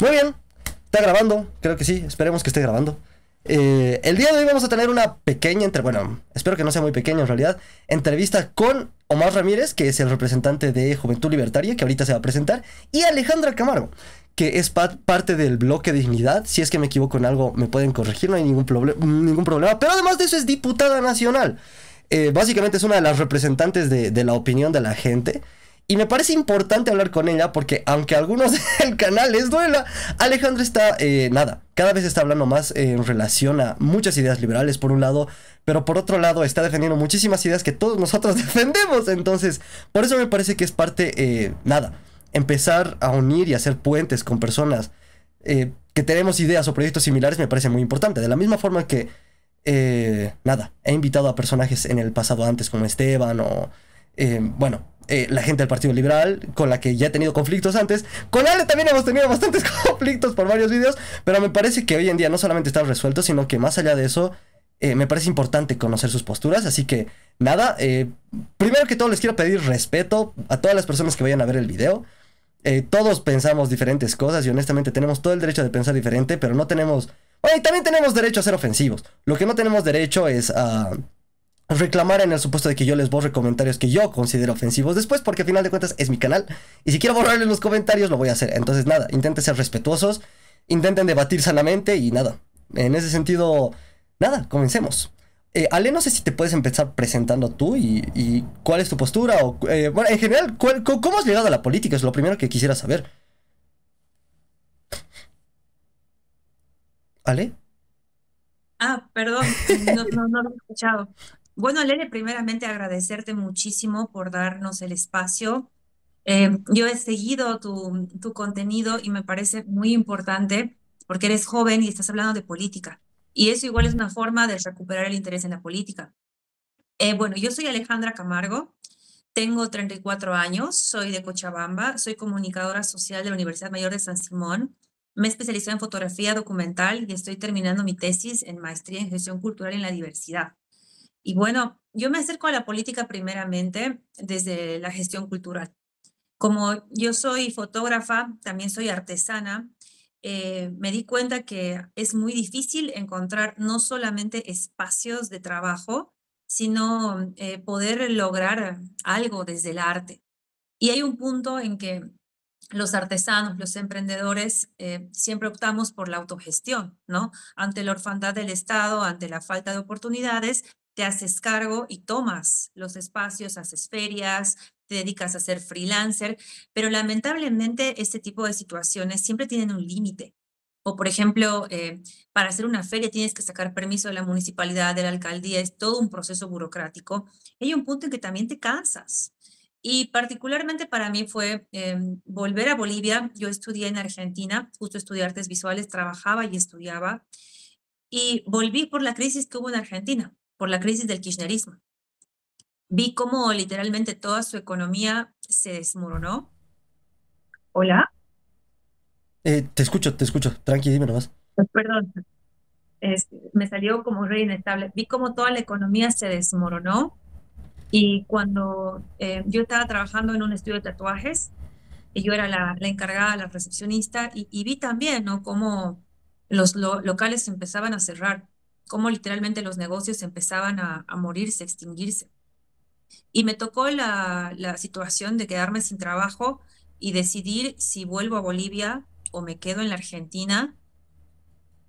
Muy bien, está grabando, creo que sí, esperemos que esté grabando. El día de hoy vamos a tener una pequeña, bueno, espero que no sea muy pequeña en realidad, entrevista con Omar Ramírez, que es el representante de Juventud Libertaria, que ahorita se va a presentar, y Alejandra Camargo, que es parte del bloque Dignidad. Si es que me equivoco en algo, me pueden corregir, no hay ningún problema. Pero además de eso es diputada nacional. Básicamente es una de las representantes de la opinión de la gente. Y me parece importante hablar con ella porque aunque a algunos del canal les duela, Alejandra está, cada vez está hablando más en relación a muchas ideas liberales por un lado, pero por otro lado está defendiendo muchísimas ideas que todos nosotros defendemos. Entonces, por eso me parece que es parte, empezar a unir y hacer puentes con personas que tenemos ideas o proyectos similares me parece muy importante. De la misma forma que, he invitado a personajes en el pasado antes como Esteban o, la gente del Partido Liberal, con la que ya he tenido conflictos antes. Con Ale también hemos tenido bastantes conflictos por varios videos, pero me parece que hoy en día no solamente están resueltos, sino que más allá de eso, me parece importante conocer sus posturas. Así que, primero que todo les quiero pedir respeto a todas las personas que vayan a ver el video. Todos pensamos diferentes cosas y honestamente tenemos todo el derecho de pensar diferente, pero no tenemos... Bueno, y también tenemos derecho a ser ofensivos. Lo que no tenemos derecho es a reclamar en el supuesto de que yo les borre comentarios que yo considero ofensivos después, porque al final de cuentas es mi canal y si quiero borrarles los comentarios lo voy a hacer. Entonces intenten ser respetuosos, intenten debatir sanamente y en ese sentido, comencemos. Ale, no sé si te puedes empezar presentando tú y cuál es tu postura o, en general, ¿cómo has llegado a la política? Es lo primero que quisiera saber. ¿Ale? Ah, perdón, no lo he escuchado. Bueno, Lene, primeramente agradecerte muchísimo por darnos el espacio. Yo he seguido tu contenido y me parece muy importante porque eres joven y estás hablando de política. Y eso igual es una forma de recuperar el interés en la política. Bueno, yo soy Alejandra Camargo, tengo 34 años, soy de Cochabamba, soy comunicadora social de la Universidad Mayor de San Simón, me he especializado en fotografía documental y estoy terminando mi tesis en maestría en gestión cultural en la diversidad. Y bueno, yo me acerco a la política primeramente desde la gestión cultural. Como yo soy fotógrafa, también soy artesana, me di cuenta que es muy difícil encontrar no solamente espacios de trabajo, sino poder lograr algo desde el arte. Y hay un punto en que los artesanos, los emprendedores, siempre optamos por la autogestión, ¿no? Ante la orfandad del Estado, ante la falta de oportunidades, te haces cargo y tomas los espacios, haces ferias, te dedicas a ser freelancer, pero lamentablemente este tipo de situaciones siempre tienen un límite. O por ejemplo, para hacer una feria tienes que sacar permiso de la municipalidad, de la alcaldía, es todo un proceso burocrático. Hay un punto en que también te cansas. Y particularmente para mí fue volver a Bolivia. Yo estudié en Argentina, justo estudié artes visuales, trabajaba y estudiaba. Y volví por la crisis que hubo en Argentina, por la crisis del kirchnerismo. Vi cómo literalmente toda su economía se desmoronó. ¿Hola? Te escucho. Tranqui, dime nomás. Perdón. Me salió como re inestable. Vi cómo toda la economía se desmoronó y cuando yo estaba trabajando en un estudio de tatuajes, y yo era la encargada, la recepcionista, y vi también, ¿no?, cómo los locales empezaban a cerrar, cómo literalmente los negocios empezaban a morirse, a extinguirse. Y me tocó la situación de quedarme sin trabajo y decidir si vuelvo a Bolivia o me quedo en la Argentina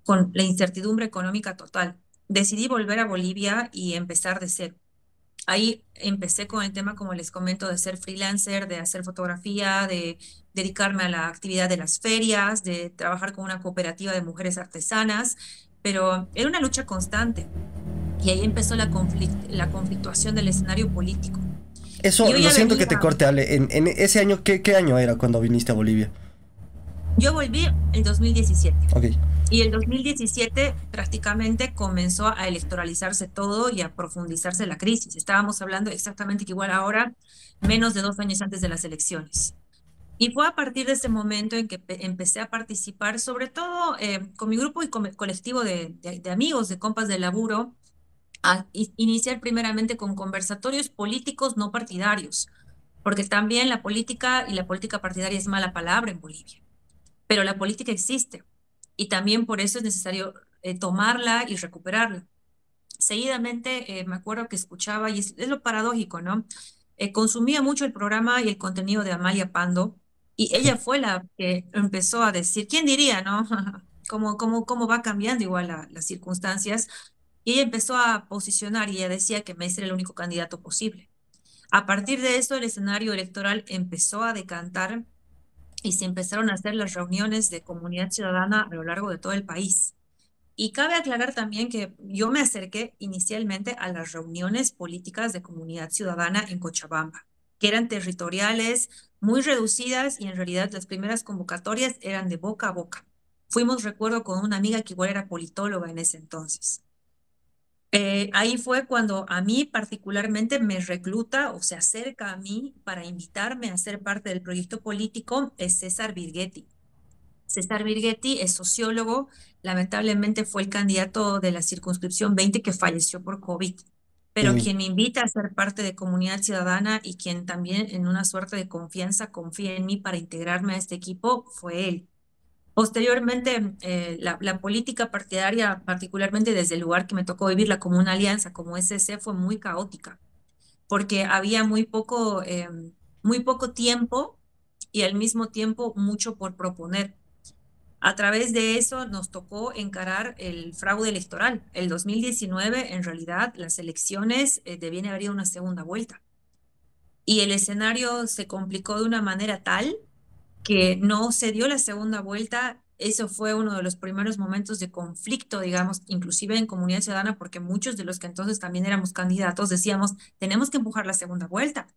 con la incertidumbre económica total. Decidí volver a Bolivia y empezar de cero. Ahí empecé con el tema, como les comento, de ser freelancer, de hacer fotografía, de dedicarme a la actividad de las ferias, de trabajar con una cooperativa de mujeres artesanas, pero era una lucha constante. Y ahí empezó la conflictuación del escenario político. Eso, lo siento que te corte, Ale. En ese año, ¿qué año era cuando viniste a Bolivia? Yo volví en 2017. Okay. Y el 2017 prácticamente comenzó a electoralizarse todo y a profundizarse la crisis. Estábamos hablando exactamente que igual ahora, menos de 2 años antes de las elecciones. Y fue a partir de ese momento en que empecé a participar, sobre todo con mi grupo y con el colectivo de amigos, de compas de laburo, a iniciar primeramente con conversatorios políticos no partidarios, porque también la política y la política partidaria es mala palabra en Bolivia. pero la política existe y también por eso es necesario tomarla y recuperarla. Seguidamente me acuerdo que escuchaba, y es lo paradójico, ¿no? Consumía mucho el programa y el contenido de Amalia Pando, y ella fue la que empezó a decir, ¿quién diría, no? ¿Cómo va cambiando igual las circunstancias? Y ella empezó a posicionar y ella decía que Mesa era el único candidato posible. A partir de eso, el escenario electoral empezó a decantar y se empezaron a hacer las reuniones de Comunidad Ciudadana a lo largo de todo el país. Y cabe aclarar también que yo me acerqué inicialmente a las reuniones políticas de Comunidad Ciudadana en Cochabamba, que eran territoriales, muy reducidas, y en realidad las primeras convocatorias eran de boca a boca. Fuimos, recuerdo, con una amiga que igual era politóloga en ese entonces. Ahí fue cuando a mí particularmente me recluta o se acerca a mí para invitarme a ser parte del proyecto político es César Virgeti. César Virgeti es sociólogo, lamentablemente fue el candidato de la circunscripción 20 que falleció por COVID, pero quien me invita a ser parte de Comunidad Ciudadana y quien también en una suerte de confianza confía en mí para integrarme a este equipo fue él. Posteriormente, la política partidaria, particularmente desde el lugar que me tocó vivirla como una alianza, como SC, fue muy caótica, porque había muy poco tiempo y al mismo tiempo mucho por proponer. A través de eso nos tocó encarar el fraude electoral. El 2019, en realidad, las elecciones debían haber ido una segunda vuelta. Y el escenario se complicó de una manera tal que no se dio la segunda vuelta. Eso fue uno de los primeros momentos de conflicto, digamos, inclusive en Comunidad Ciudadana, porque muchos de los que entonces también éramos candidatos decíamos, tenemos que empujar la segunda vuelta,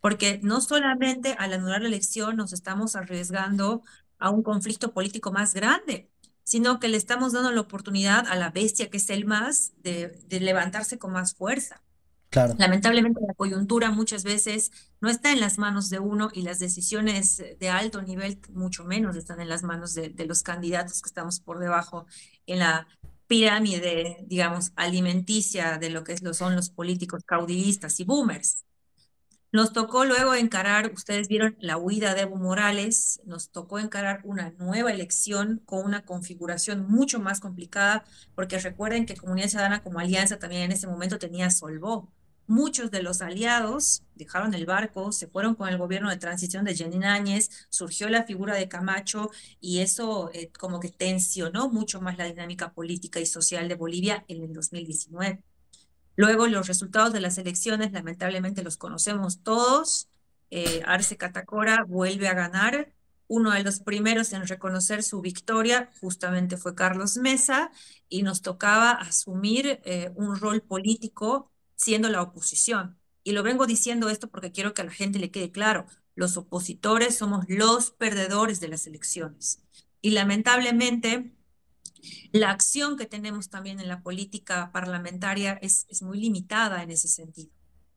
porque no solamente al anular la elección nos estamos arriesgando a un conflicto político más grande, sino que le estamos dando la oportunidad a la bestia que es el MAS de levantarse con más fuerza. Claro. Lamentablemente la coyuntura muchas veces no está en las manos de uno y las decisiones de alto nivel mucho menos están en las manos de los candidatos que estamos por debajo en la pirámide, digamos, alimenticia de lo que son los políticos caudillistas y boomers. Nos tocó luego encarar, ustedes vieron la huida de Evo Morales, nos tocó encarar una nueva elección con una configuración mucho más complicada, porque recuerden que Comunidad Ciudadana como alianza también en ese momento tenía Solvó. Muchos de los aliados dejaron el barco, se fueron con el gobierno de transición de Jeanine Áñez, surgió la figura de Camacho y eso como que tensionó mucho más la dinámica política y social de Bolivia en el 2019. Luego los resultados de las elecciones, lamentablemente los conocemos todos, Arce Catacora vuelve a ganar. Uno de los primeros en reconocer su victoria justamente fue Carlos Mesa y nos tocaba asumir un rol político siendo la oposición. Y lo vengo diciendo esto porque quiero que a la gente le quede claro, los opositores somos los perdedores de las elecciones. Y lamentablemente la acción que tenemos también en la política parlamentaria es muy limitada en ese sentido.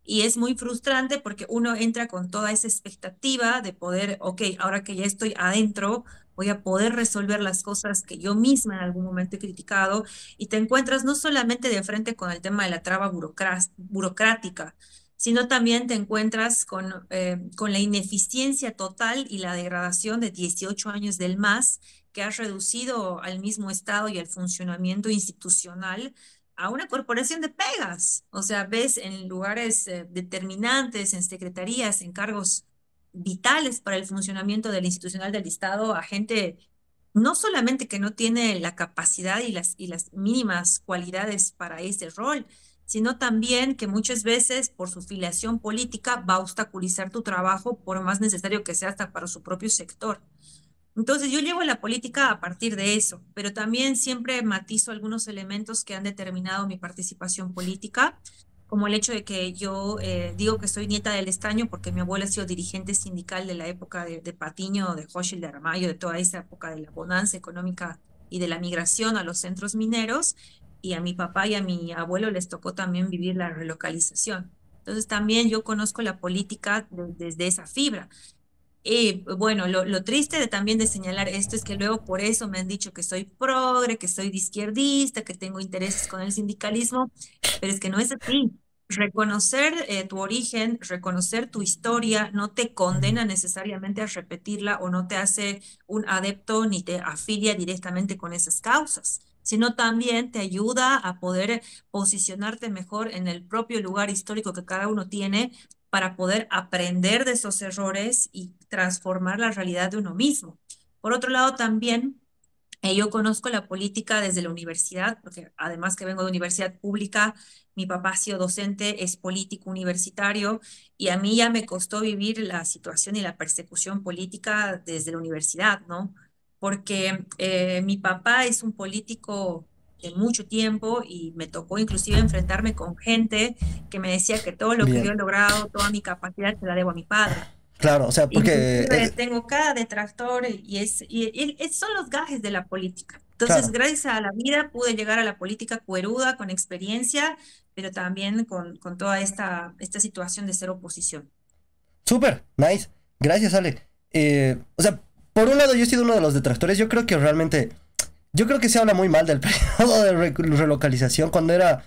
Y es muy frustrante porque uno entra con toda esa expectativa de poder, ok, ahora que ya estoy adentro, voy a poder resolver las cosas que yo misma en algún momento he criticado, y te encuentras no solamente de frente con el tema de la traba burocrática, sino también te encuentras con la ineficiencia total y la degradación de 18 años del MAS, que ha reducido al mismo Estado y al funcionamiento institucional a una corporación de pegas. O sea, ves en lugares determinantes, en secretarías, en cargos vitales para el funcionamiento del institucional del Estado, a gente no solamente que no tiene la capacidad y las mínimas cualidades para ese rol, sino también que muchas veces por su filiación política va a obstaculizar tu trabajo por más necesario que sea hasta para su propio sector. Entonces yo llevo la política a partir de eso, pero también siempre matizo algunos elementos que han determinado mi participación política, como el hecho de que yo digo que soy nieta del estaño porque mi abuela ha sido dirigente sindical de la época de Patiño, de Hochel, de Aramayo, de toda esa época de la bonanza económica y de la migración a los centros mineros, y a mi papá y a mi abuelo les tocó también vivir la relocalización. Entonces también yo conozco la política desde esa fibra. Y bueno, lo triste también de señalar esto es que luego por eso me han dicho que soy progre, que soy de izquierdista, que tengo intereses con el sindicalismo, pero es que no es así. Reconocer tu origen, reconocer tu historia, no te condena necesariamente a repetirla o no te hace un adepto ni te afilia directamente con esas causas, sino también te ayuda a poder posicionarte mejor en el propio lugar histórico que cada uno tiene para poder aprender de esos errores y transformar la realidad de uno mismo. Por otro lado, también yo conozco la política desde la universidad, porque además que vengo de universidad pública, mi papá ha sido docente, es político universitario, y a mí ya me costó vivir la situación y la persecución política desde la universidad, ¿no? Porque mi papá es un político de mucho tiempo y me tocó inclusive enfrentarme con gente que me decía que todo lo que yo he logrado, toda mi capacidad se la debo a mi padre. Claro, o sea, porque... Tengo cada detractor y son los gajes de la política. Entonces, gracias a la vida pude llegar a la política cueruda, con experiencia, pero también con toda esta situación de ser oposición. Súper, nice. Gracias, Ale. O sea, por un lado yo he sido uno de los detractores. Yo creo que realmente... Yo creo que se habla muy mal del periodo de relocalización cuando era...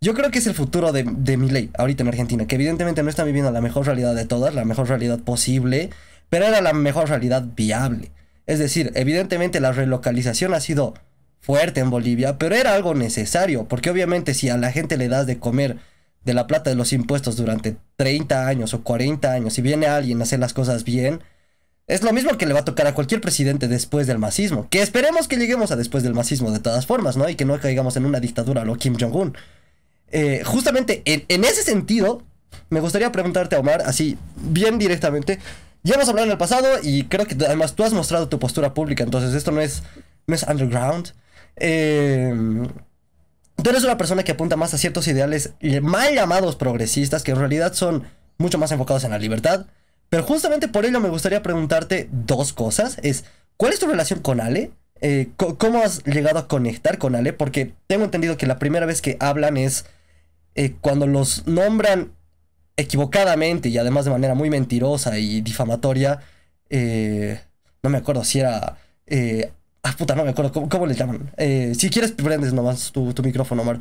Yo creo que es el futuro de Milei ahorita en Argentina, que evidentemente no está viviendo la mejor realidad de todas, la mejor realidad posible, pero era la mejor realidad viable. Es decir, evidentemente la relocalización ha sido fuerte en Bolivia, pero era algo necesario, porque obviamente si a la gente le das de comer de la plata de los impuestos durante 30 años o 40 años, si viene alguien a hacer las cosas bien, es lo mismo que le va a tocar a cualquier presidente después del masismo, que esperemos que lleguemos a después del masismo de todas formas, ¿no? Y que no caigamos en una dictadura a lo Kim Jong-un. Justamente en ese sentido, me gustaría preguntarte a Omar, así, bien directamente. Ya hemos hablado en el pasado y creo que además tú has mostrado tu postura pública, entonces esto no es underground. Tú eres una persona que apunta más a ciertos ideales mal llamados progresistas, que en realidad son mucho más enfocados en la libertad. Pero justamente por ello me gustaría preguntarte dos cosas. ¿Cuál es tu relación con Ale? ¿Cómo has llegado a conectar con Ale? Porque tengo entendido que la primera vez que hablan es... cuando los nombran equivocadamente y además de manera muy mentirosa y difamatoria, no me acuerdo si era... no me acuerdo, ¿cómo les llaman? Si quieres prendes nomás tu micrófono, Omar.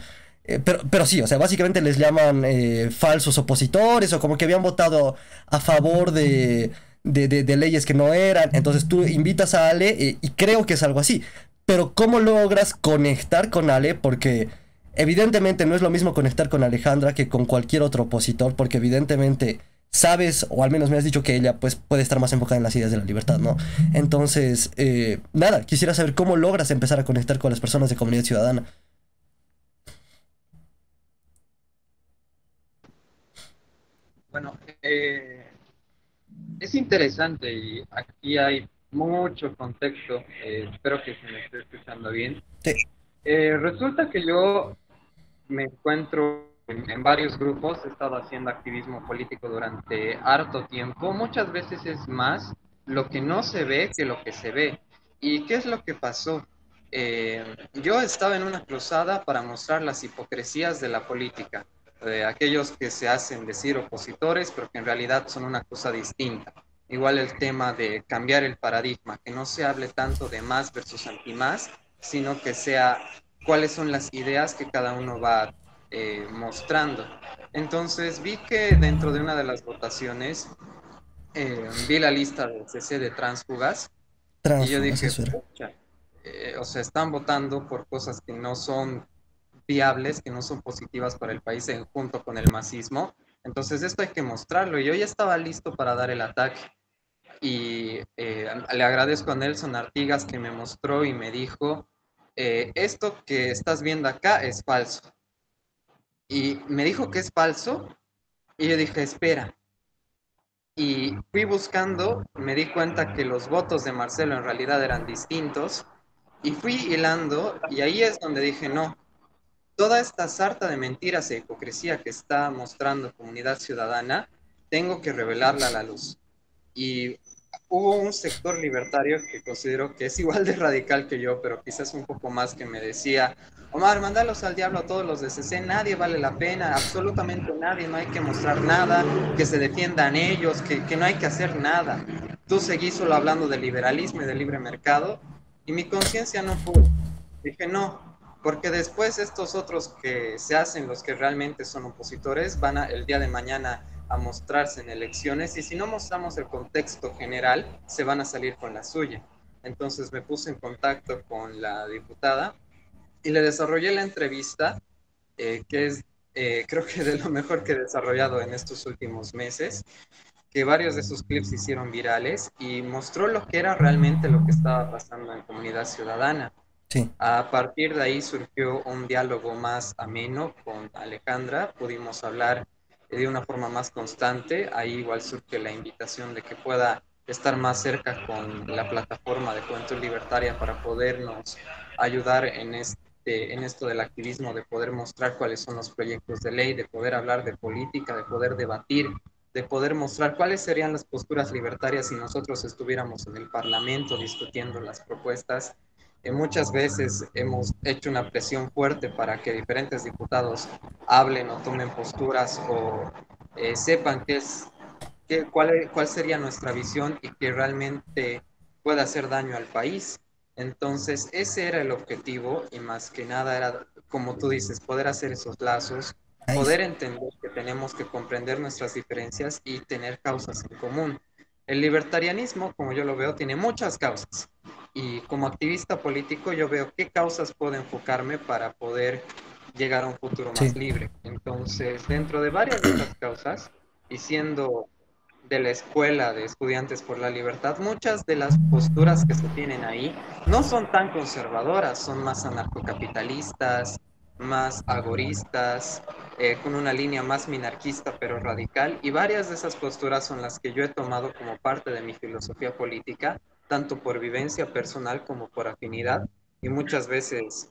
Pero sí, o sea, básicamente les llaman falsos opositores o como que habían votado a favor de leyes que no eran. Entonces tú invitas a Ale y creo que es algo así. Pero ¿cómo logras conectar con Ale? Porque... Evidentemente no es lo mismo conectar con Alejandra que con cualquier otro opositor, porque evidentemente sabes, o al menos me has dicho que ella pues, puede estar más enfocada en las ideas de la libertad, ¿no? Entonces, nada, quisiera saber cómo logras empezar a conectar con las personas de Comunidad Ciudadana. Bueno, es interesante y aquí hay mucho contexto, espero que se me esté escuchando bien. Sí. Resulta que yo me encuentro en varios grupos, he estado haciendo activismo político durante harto tiempo, muchas veces es más lo que no se ve que lo que se ve. ¿Y qué es lo que pasó? Yo estaba en una cruzada para mostrar las hipocresías de la política, de aquellos que se hacen decir opositores, pero que en realidad son una cosa distinta. Igual el tema de cambiar el paradigma, que no se hable tanto de más versus anti-más, sino que sea cuáles son las ideas que cada uno va mostrando. Entonces vi que dentro de una de las votaciones vi la lista de CC de transfugas y yo dije, o sea, están votando por cosas que no son viables, que no son positivas para el país junto con el masismo, entonces esto hay que mostrarlo y yo ya estaba listo para dar el ataque. Y le agradezco a Nelson Artigas que me mostró y me dijo, esto que estás viendo acá es falso. Y me dijo que es falso y yo dije, espera. Y fui buscando, me di cuenta que los votos de Marcelo en realidad eran distintos y fui hilando y ahí es donde dije, no, toda esta sarta de mentiras e hipocresía que está mostrando Comunidad Ciudadana, tengo que revelarla a la luz. Y hubo un sector libertario que considero que es igual de radical que yo, pero quizás un poco más, que me decía, Omar, mándalos al diablo a todos los de CC, nadie vale la pena, absolutamente nadie, no hay que mostrar nada, que se defiendan ellos, que no hay que hacer nada. Tú seguís solo hablando de liberalismo y de libre mercado, y mi conciencia no pudo. Dije, no, Porque después estos otros que se hacen, los que realmente son opositores, van el día de mañana a mostrarse en elecciones, y si no mostramos el contexto general, se van a salir con la suya. Entonces me puse en contacto con la diputada y le desarrollé la entrevista, que es creo que de lo mejor que he desarrollado en estos últimos meses, que varios de sus clips se hicieron virales y mostró lo que era realmente lo que estaba pasando en Comunidad Ciudadana. Sí. A partir de ahí surgió un diálogo más ameno con Alejandra, pudimos hablar de una forma más constante. Ahí igual surge la invitación de que pueda estar más cerca con la plataforma de Juventud Libertaria para podernos ayudar en esto del activismo, de poder mostrar cuáles son los proyectos de ley, de poder hablar de política, de poder debatir, de poder mostrar cuáles serían las posturas libertarias si nosotros estuviéramos en el Parlamento discutiendo las propuestas. Muchas veces hemos hecho una presión fuerte para que diferentes diputados hablen o tomen posturas o sepan cuál sería nuestra visión y que realmente pueda hacer daño al país. Entonces ese era el objetivo, y más que nada era, como tú dices, poder hacer esos lazos, poder entender que tenemos que comprender nuestras diferencias y tener causas en común. El libertarianismo, como yo lo veo, tiene muchas causas. Y como activista político yo veo qué causas puedo enfocarme para poder llegar a un futuro más libre. Entonces, dentro de varias de estas causas, y siendo de la escuela de Estudiantes por la Libertad, muchas de las posturas que se tienen ahí no son tan conservadoras, son más anarcocapitalistas, más agoristas, con una línea más minarquista pero radical, y varias de esas posturas son las que yo he tomado como parte de mi filosofía política, tanto por vivencia personal como por afinidad, y muchas veces,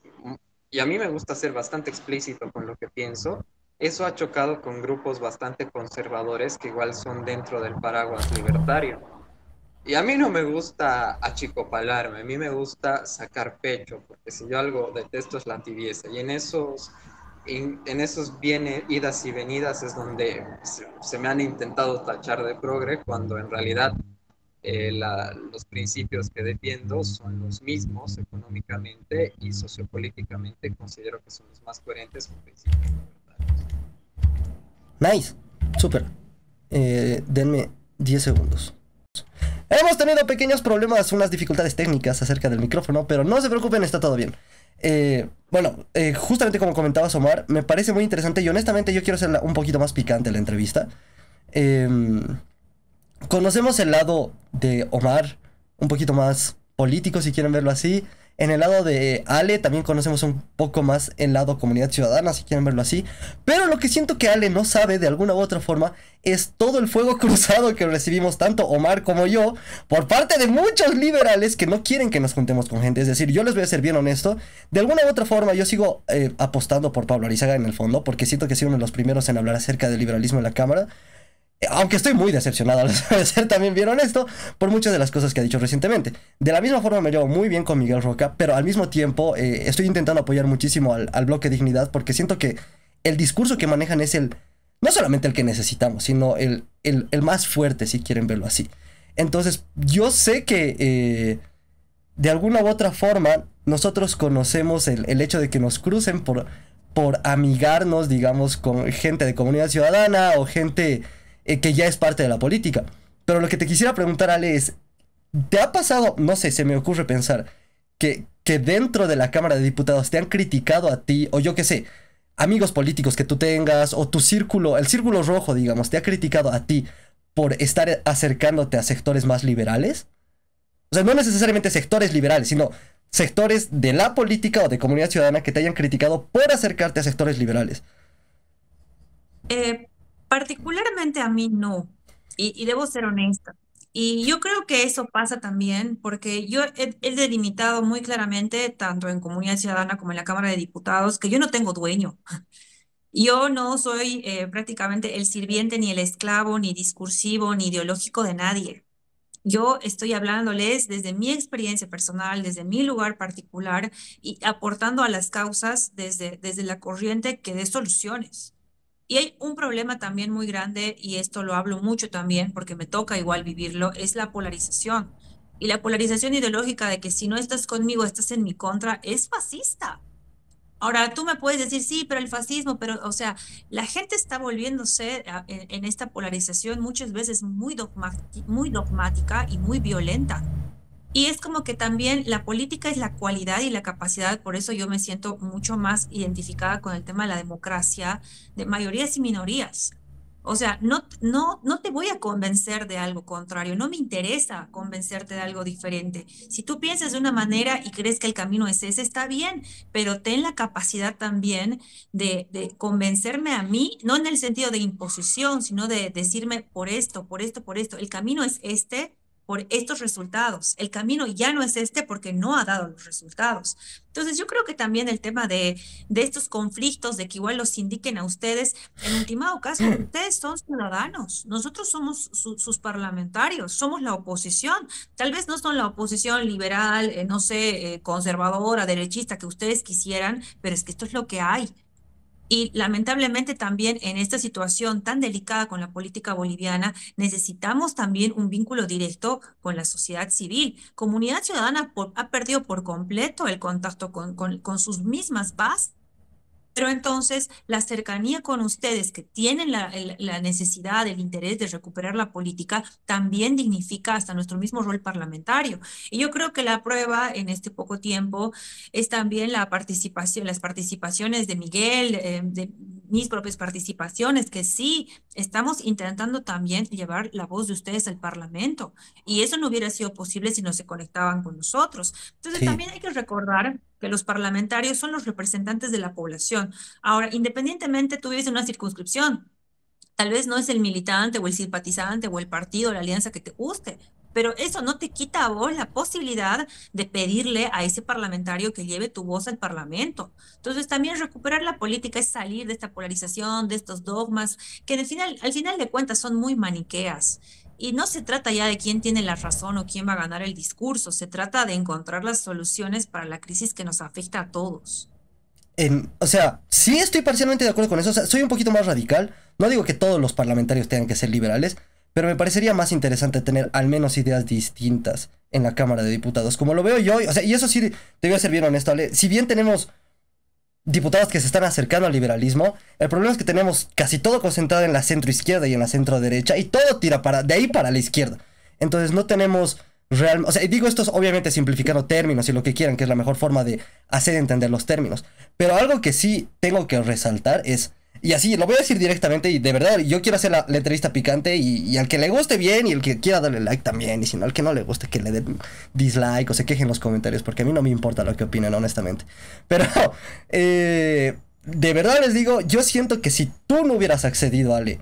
y a mí me gusta ser bastante explícito con lo que pienso, eso ha chocado con grupos bastante conservadores que igual son dentro del paraguas libertario. Y a mí no me gusta achicopalarme, a mí me gusta sacar pecho, porque si yo algo detesto es la tibieza, y en esos idas y venidas es donde se me han intentado tachar de progre, cuando en realidad los principios que defiendo son los mismos económicamente y sociopolíticamente, considero que son los más coherentes con principios libertarios. Nice, súper. Denme 10 segundos. Hemos tenido pequeños problemas, unas dificultades técnicas acerca del micrófono, pero no se preocupen, está todo bien. Justamente como comentabas, Omar, me parece muy interesante y honestamente yo quiero hacerla un poquito más picante la entrevista. Conocemos el lado de Omar, un poquito más político, si quieren verlo así. En el lado de Ale también conocemos un poco más el lado Comunidad Ciudadana, si quieren verlo así. Pero lo que siento que Ale no sabe de alguna u otra forma es todo el fuego cruzado que recibimos tanto Omar como yo por parte de muchos liberales que no quieren que nos juntemos con gente. Es decir, yo les voy a ser bien honesto. De alguna u otra forma yo sigo apostando por Pablo Arizaga en el fondo, porque siento que soy uno de los primeros en hablar acerca del liberalismo en la Cámara. Aunque estoy muy decepcionado, les voy a ser también bien honesto, por muchas de las cosas que ha dicho recientemente. De la misma forma me llevo muy bien con Miguel Roca, pero al mismo tiempo estoy intentando apoyar muchísimo al bloque Dignidad, porque siento que el discurso que manejan es no solamente el que necesitamos, sino el más fuerte, si quieren verlo así. Entonces yo sé que de alguna u otra forma nosotros conocemos el hecho de que nos crucen por amigarnos, digamos, con gente de Comunidad Ciudadana o gente que ya es parte de la política. Pero lo que te quisiera preguntar, Ale, es, ¿te ha pasado, no sé, se me ocurre pensar, que dentro de la Cámara de Diputados te han criticado a ti, o yo qué sé, amigos políticos que tú tengas, o tu círculo, el círculo rojo, digamos, te ha criticado a ti por estar acercándote a sectores más liberales? O sea, no necesariamente sectores liberales, sino sectores de la política o de Comunidad Ciudadana que te hayan criticado por acercarte a sectores liberales. Particularmente a mí no, y debo ser honesta. Y yo creo que eso pasa también porque yo he delimitado muy claramente, tanto en Comunidad Ciudadana como en la Cámara de Diputados, que yo no tengo dueño. Yo no soy prácticamente el sirviente, ni el esclavo, ni discursivo, ni ideológico de nadie. Yo estoy hablándoles desde mi experiencia personal, desde mi lugar particular, y aportando a las causas desde la corriente que dé soluciones. Y hay un problema también muy grande, y esto lo hablo mucho también porque me toca igual vivirlo, es la polarización. Y la polarización ideológica de que si no estás conmigo, estás en mi contra, es fascista. Ahora, tú me puedes decir, sí, pero el fascismo, pero, o sea, la gente está volviéndose en esta polarización muchas veces muy dogmática y muy violenta. Y es como que también la política es la cualidad y la capacidad, por eso yo me siento mucho más identificada con el tema de la democracia, de mayorías y minorías. O sea, no te voy a convencer de algo contrario, no me interesa convencerte de algo diferente. Si tú piensas de una manera y crees que el camino es ese, está bien, pero ten la capacidad también de convencerme a mí, no en el sentido de imposición, sino de decirme por esto, por esto, por esto. El camino es este por estos resultados. El camino ya no es este porque no ha dado los resultados. Entonces yo creo que también el tema de estos conflictos, de que igual los indiquen a ustedes, en ultimado caso, ustedes son ciudadanos, nosotros somos sus parlamentarios, somos la oposición, tal vez no son la oposición liberal, no sé, conservadora, derechista que ustedes quisieran, pero es que esto es lo que hay. Y lamentablemente también en esta situación tan delicada con la política boliviana, necesitamos también un vínculo directo con la sociedad civil. Comunidad Ciudadana ha perdido por completo el contacto con sus mismas bases. Pero entonces la cercanía con ustedes que tienen la necesidad, el interés de recuperar la política, también dignifica hasta nuestro mismo rol parlamentario. Y yo creo que la prueba en este poco tiempo es también la participación, las participaciones de Miguel, de mis propias participaciones, que sí estamos intentando también llevar la voz de ustedes al Parlamento. Y eso no hubiera sido posible si no se conectaban con nosotros. Entonces sí, también hay que recordar que los parlamentarios son los representantes de la población. Ahora, independientemente tú vives en una circunscripción, tal vez no es el militante o el simpatizante o el partido, la alianza que te guste, pero eso no te quita a vos la posibilidad de pedirle a ese parlamentario que lleve tu voz al Parlamento. Entonces también recuperar la política es salir de esta polarización, de estos dogmas, que al final de cuentas son muy maniqueas. Y no se trata ya de quién tiene la razón o quién va a ganar el discurso, se trata de encontrar las soluciones para la crisis que nos afecta a todos. O sea, sí estoy parcialmente de acuerdo con eso, o sea, soy un poquito más radical, no digo que todos los parlamentarios tengan que ser liberales, pero me parecería más interesante tener al menos ideas distintas en la Cámara de Diputados, como lo veo yo, o sea, y eso sí, te voy a ser bien honesto, Ale, si bien tenemos diputados que se están acercando al liberalismo, el problema es que tenemos casi todo concentrado en la centroizquierda y en la centroderecha, y todo tira de ahí para la izquierda. Entonces no tenemos realmente, o sea, digo esto obviamente simplificando términos y lo que quieran, que es la mejor forma de hacer entender los términos, pero algo que sí tengo que resaltar es, y así lo voy a decir directamente, y de verdad yo quiero hacer la entrevista picante, y al que le guste bien, y el que quiera darle like también, y si no, al que no le guste que le den dislike o se queje en los comentarios, porque a mí no me importa lo que opinen honestamente, pero de verdad les digo, yo siento que si tú no hubieras accedido, Ale,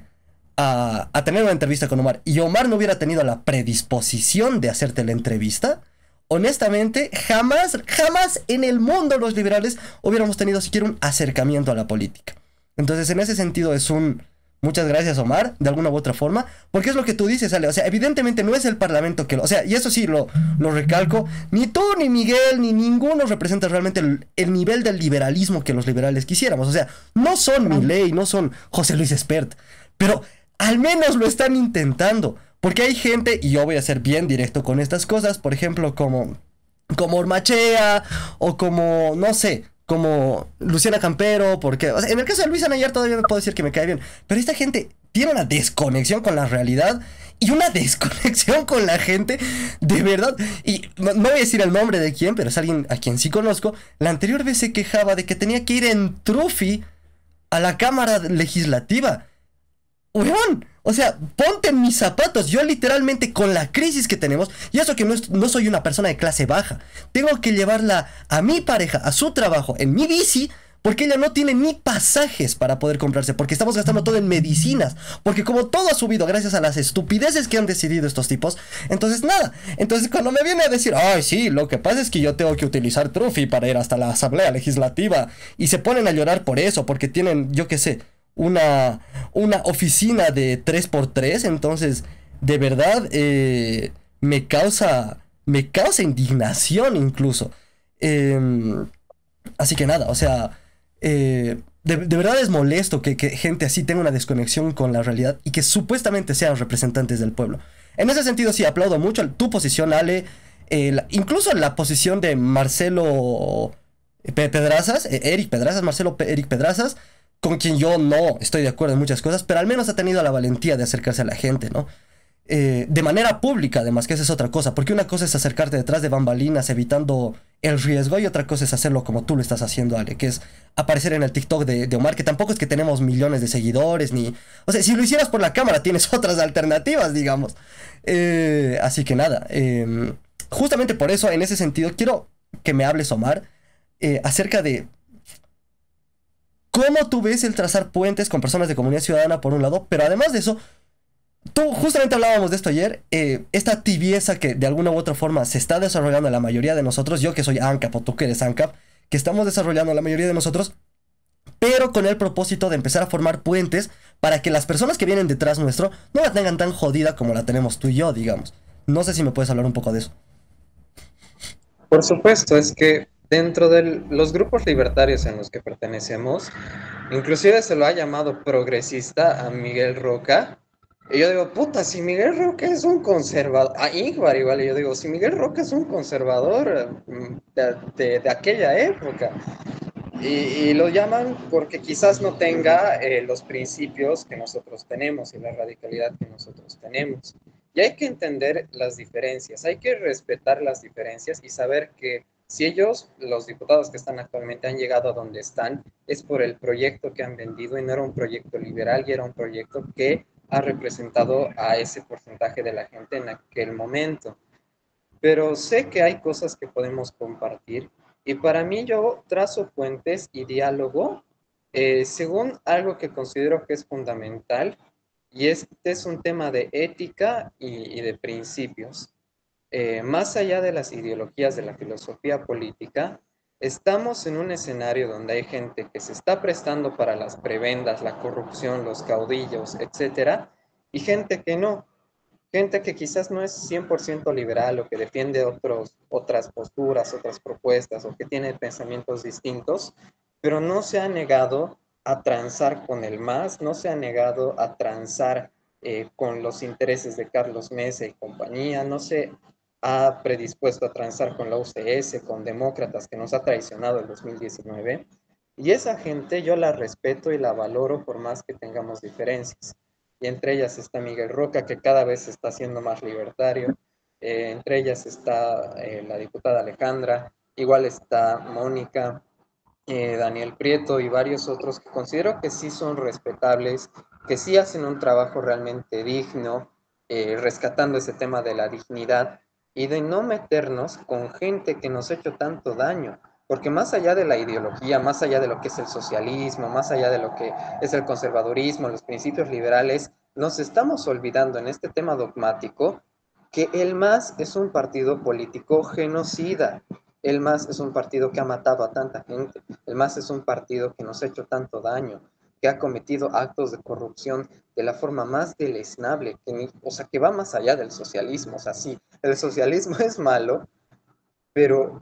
a tener una entrevista con Omar, y Omar no hubiera tenido la predisposición de hacerte la entrevista, honestamente, jamás en el mundo los liberales hubiéramos tenido siquiera un acercamiento a la política. Entonces, en ese sentido es un muchas gracias, Omar, de alguna u otra forma, porque es lo que tú dices, Ale, o sea, evidentemente no es el Parlamento que lo, o sea, y eso sí lo recalco, ni tú, ni Miguel, ni ninguno representa realmente el nivel del liberalismo que los liberales quisiéramos, o sea, no son Milei, no son José Luis Espert, pero al menos lo están intentando, porque hay gente, y yo voy a ser bien directo con estas cosas, por ejemplo, como Ormachea, o como, no sé, como Luciana Campero, porque o sea, en el caso de Luisa Anayar todavía no puedo decir que me cae bien, pero esta gente tiene una desconexión con la realidad y una desconexión con la gente, de verdad, y no voy a decir el nombre de quién, pero es alguien a quien sí conozco, la anterior vez se quejaba de que tenía que ir en trufi a la Cámara Legislativa. ¡Huevón! O sea, ponte en mis zapatos. Yo literalmente con la crisis que tenemos, y eso que no soy una persona de clase baja, tengo que llevarla a mi pareja, a su trabajo, en mi bici, porque ella no tiene ni pasajes para poder comprarse, porque estamos gastando todo en medicinas, porque como todo ha subido gracias a las estupideces que han decidido estos tipos, entonces nada, entonces cuando me viene a decir, ay sí, lo que pasa es que yo tengo que utilizar trufi para ir hasta la Asamblea Legislativa, y se ponen a llorar por eso, porque tienen, yo qué sé, una oficina de 3x3, entonces de verdad me causa indignación incluso, así que nada, o sea, de verdad es molesto que gente así tenga una desconexión con la realidad y que supuestamente sean representantes del pueblo. En ese sentido sí aplaudo mucho tu posición, Ale, incluso la posición de Marcelo Pedrazas, Eric Pedrazas, Marcelo Eric Pedrazas, con quien yo no estoy de acuerdo en muchas cosas, pero al menos ha tenido la valentía de acercarse a la gente, ¿no? De manera pública, además, que esa es otra cosa, porque una cosa es acercarte detrás de bambalinas evitando el riesgo y otra cosa es hacerlo como tú lo estás haciendo, Ale, que es aparecer en el TikTok de Omar, que tampoco es que tenemos millones de seguidores, ni... O sea, si lo hicieras por la cámara tienes otras alternativas, digamos. Así que nada, justamente por eso, en ese sentido, quiero que me hables, Omar, acerca de cómo tú ves el trazar puentes con personas de Comunidad Ciudadana, por un lado, pero además de eso... Tú, justamente hablábamos de esto ayer, esta tibieza que de alguna u otra forma se está desarrollando en la mayoría de nosotros, yo que soy ANCAP o tú que eres ANCAP, que estamos desarrollando la mayoría de nosotros, pero con el propósito de empezar a formar puentes para que las personas que vienen detrás nuestro no la tengan tan jodida como la tenemos tú y yo, digamos. No sé si me puedes hablar un poco de eso. Por supuesto, es que dentro de los grupos libertarios en los que pertenecemos, inclusive se lo ha llamado progresista a Miguel Roca. Y yo digo, puta, si Miguel Roca es un conservador, a Ingvar igual, y yo digo, si Miguel Roca es un conservador de aquella época, y lo llaman porque quizás no tenga los principios que nosotros tenemos y la radicalidad que nosotros tenemos. Y hay que entender las diferencias, hay que respetar las diferencias y saber que si ellos, los diputados que están actualmente, han llegado a donde están, es por el proyecto que han vendido y no era un proyecto liberal y era un proyecto que ha representado a ese porcentaje de la gente en aquel momento. Pero sé que hay cosas que podemos compartir y para mí yo trazo puentes y diálogo según algo que considero que es fundamental, y este es un tema de ética y de principios. Más allá de las ideologías, de la filosofía política, estamos en un escenario donde hay gente que se está prestando para las prebendas, la corrupción, los caudillos, etcétera, y gente que no. Gente que quizás no es 100% liberal o que defiende otras posturas, otras propuestas, o que tiene pensamientos distintos, pero no se ha negado a transar con el MAS, no se ha negado a transar con los intereses de Carlos Mesa y compañía, no se... ha predispuesto a transar con la UCS, con demócratas, que nos ha traicionado en 2019, y esa gente yo la respeto y la valoro por más que tengamos diferencias, y entre ellas está Miguel Roca, que cada vez está siendo más libertario, entre ellas está la diputada Alejandra, igual está Mónica, Daniel Prieto y varios otros que considero que sí son respetables, que sí hacen un trabajo realmente digno, rescatando ese tema de la dignidad, y de no meternos con gente que nos ha hecho tanto daño, porque más allá de la ideología, más allá de lo que es el socialismo, más allá de lo que es el conservadurismo, los principios liberales, nos estamos olvidando en este tema dogmático que el MAS es un partido político genocida, el MAS es un partido que ha matado a tanta gente, el MAS es un partido que nos ha hecho tanto daño, que ha cometido actos de corrupción de la forma más deleznable, que va más allá del socialismo. O sea, sí, el socialismo es malo, pero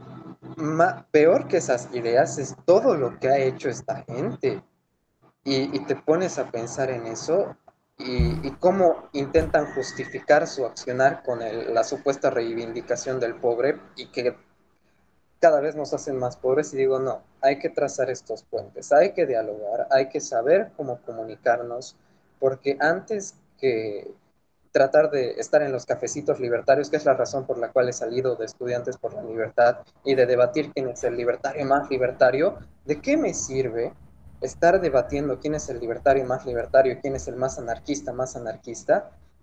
peor que esas ideas es todo lo que ha hecho esta gente. Y te pones a pensar en eso y cómo intentan justificar su accionar con la supuesta reivindicación del pobre, y que cada vez nos hacen más pobres, y digo, no, hay que trazar estos puentes, hay que dialogar, hay que saber cómo comunicarnos, porque antes que tratar de estar en los cafecitos libertarios, que es la razón por la cual he salido de Estudiantes por la Libertad, y de debatir quién es el libertario más libertario, ¿de qué me sirve estar debatiendo quién es el libertario más libertario y quién es el más anarquista,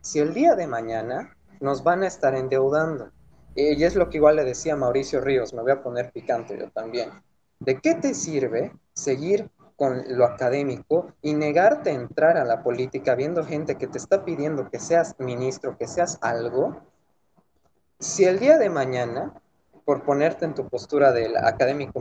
si el día de mañana nos van a estar endeudando? Y es lo que igual le decía a Mauricio Ríos, me voy a poner picante yo también. ¿De qué te sirve seguir con lo académico y negarte a entrar a la política viendo gente que te está pidiendo que seas ministro, que seas algo? Si el día de mañana, por ponerte en tu postura del académico,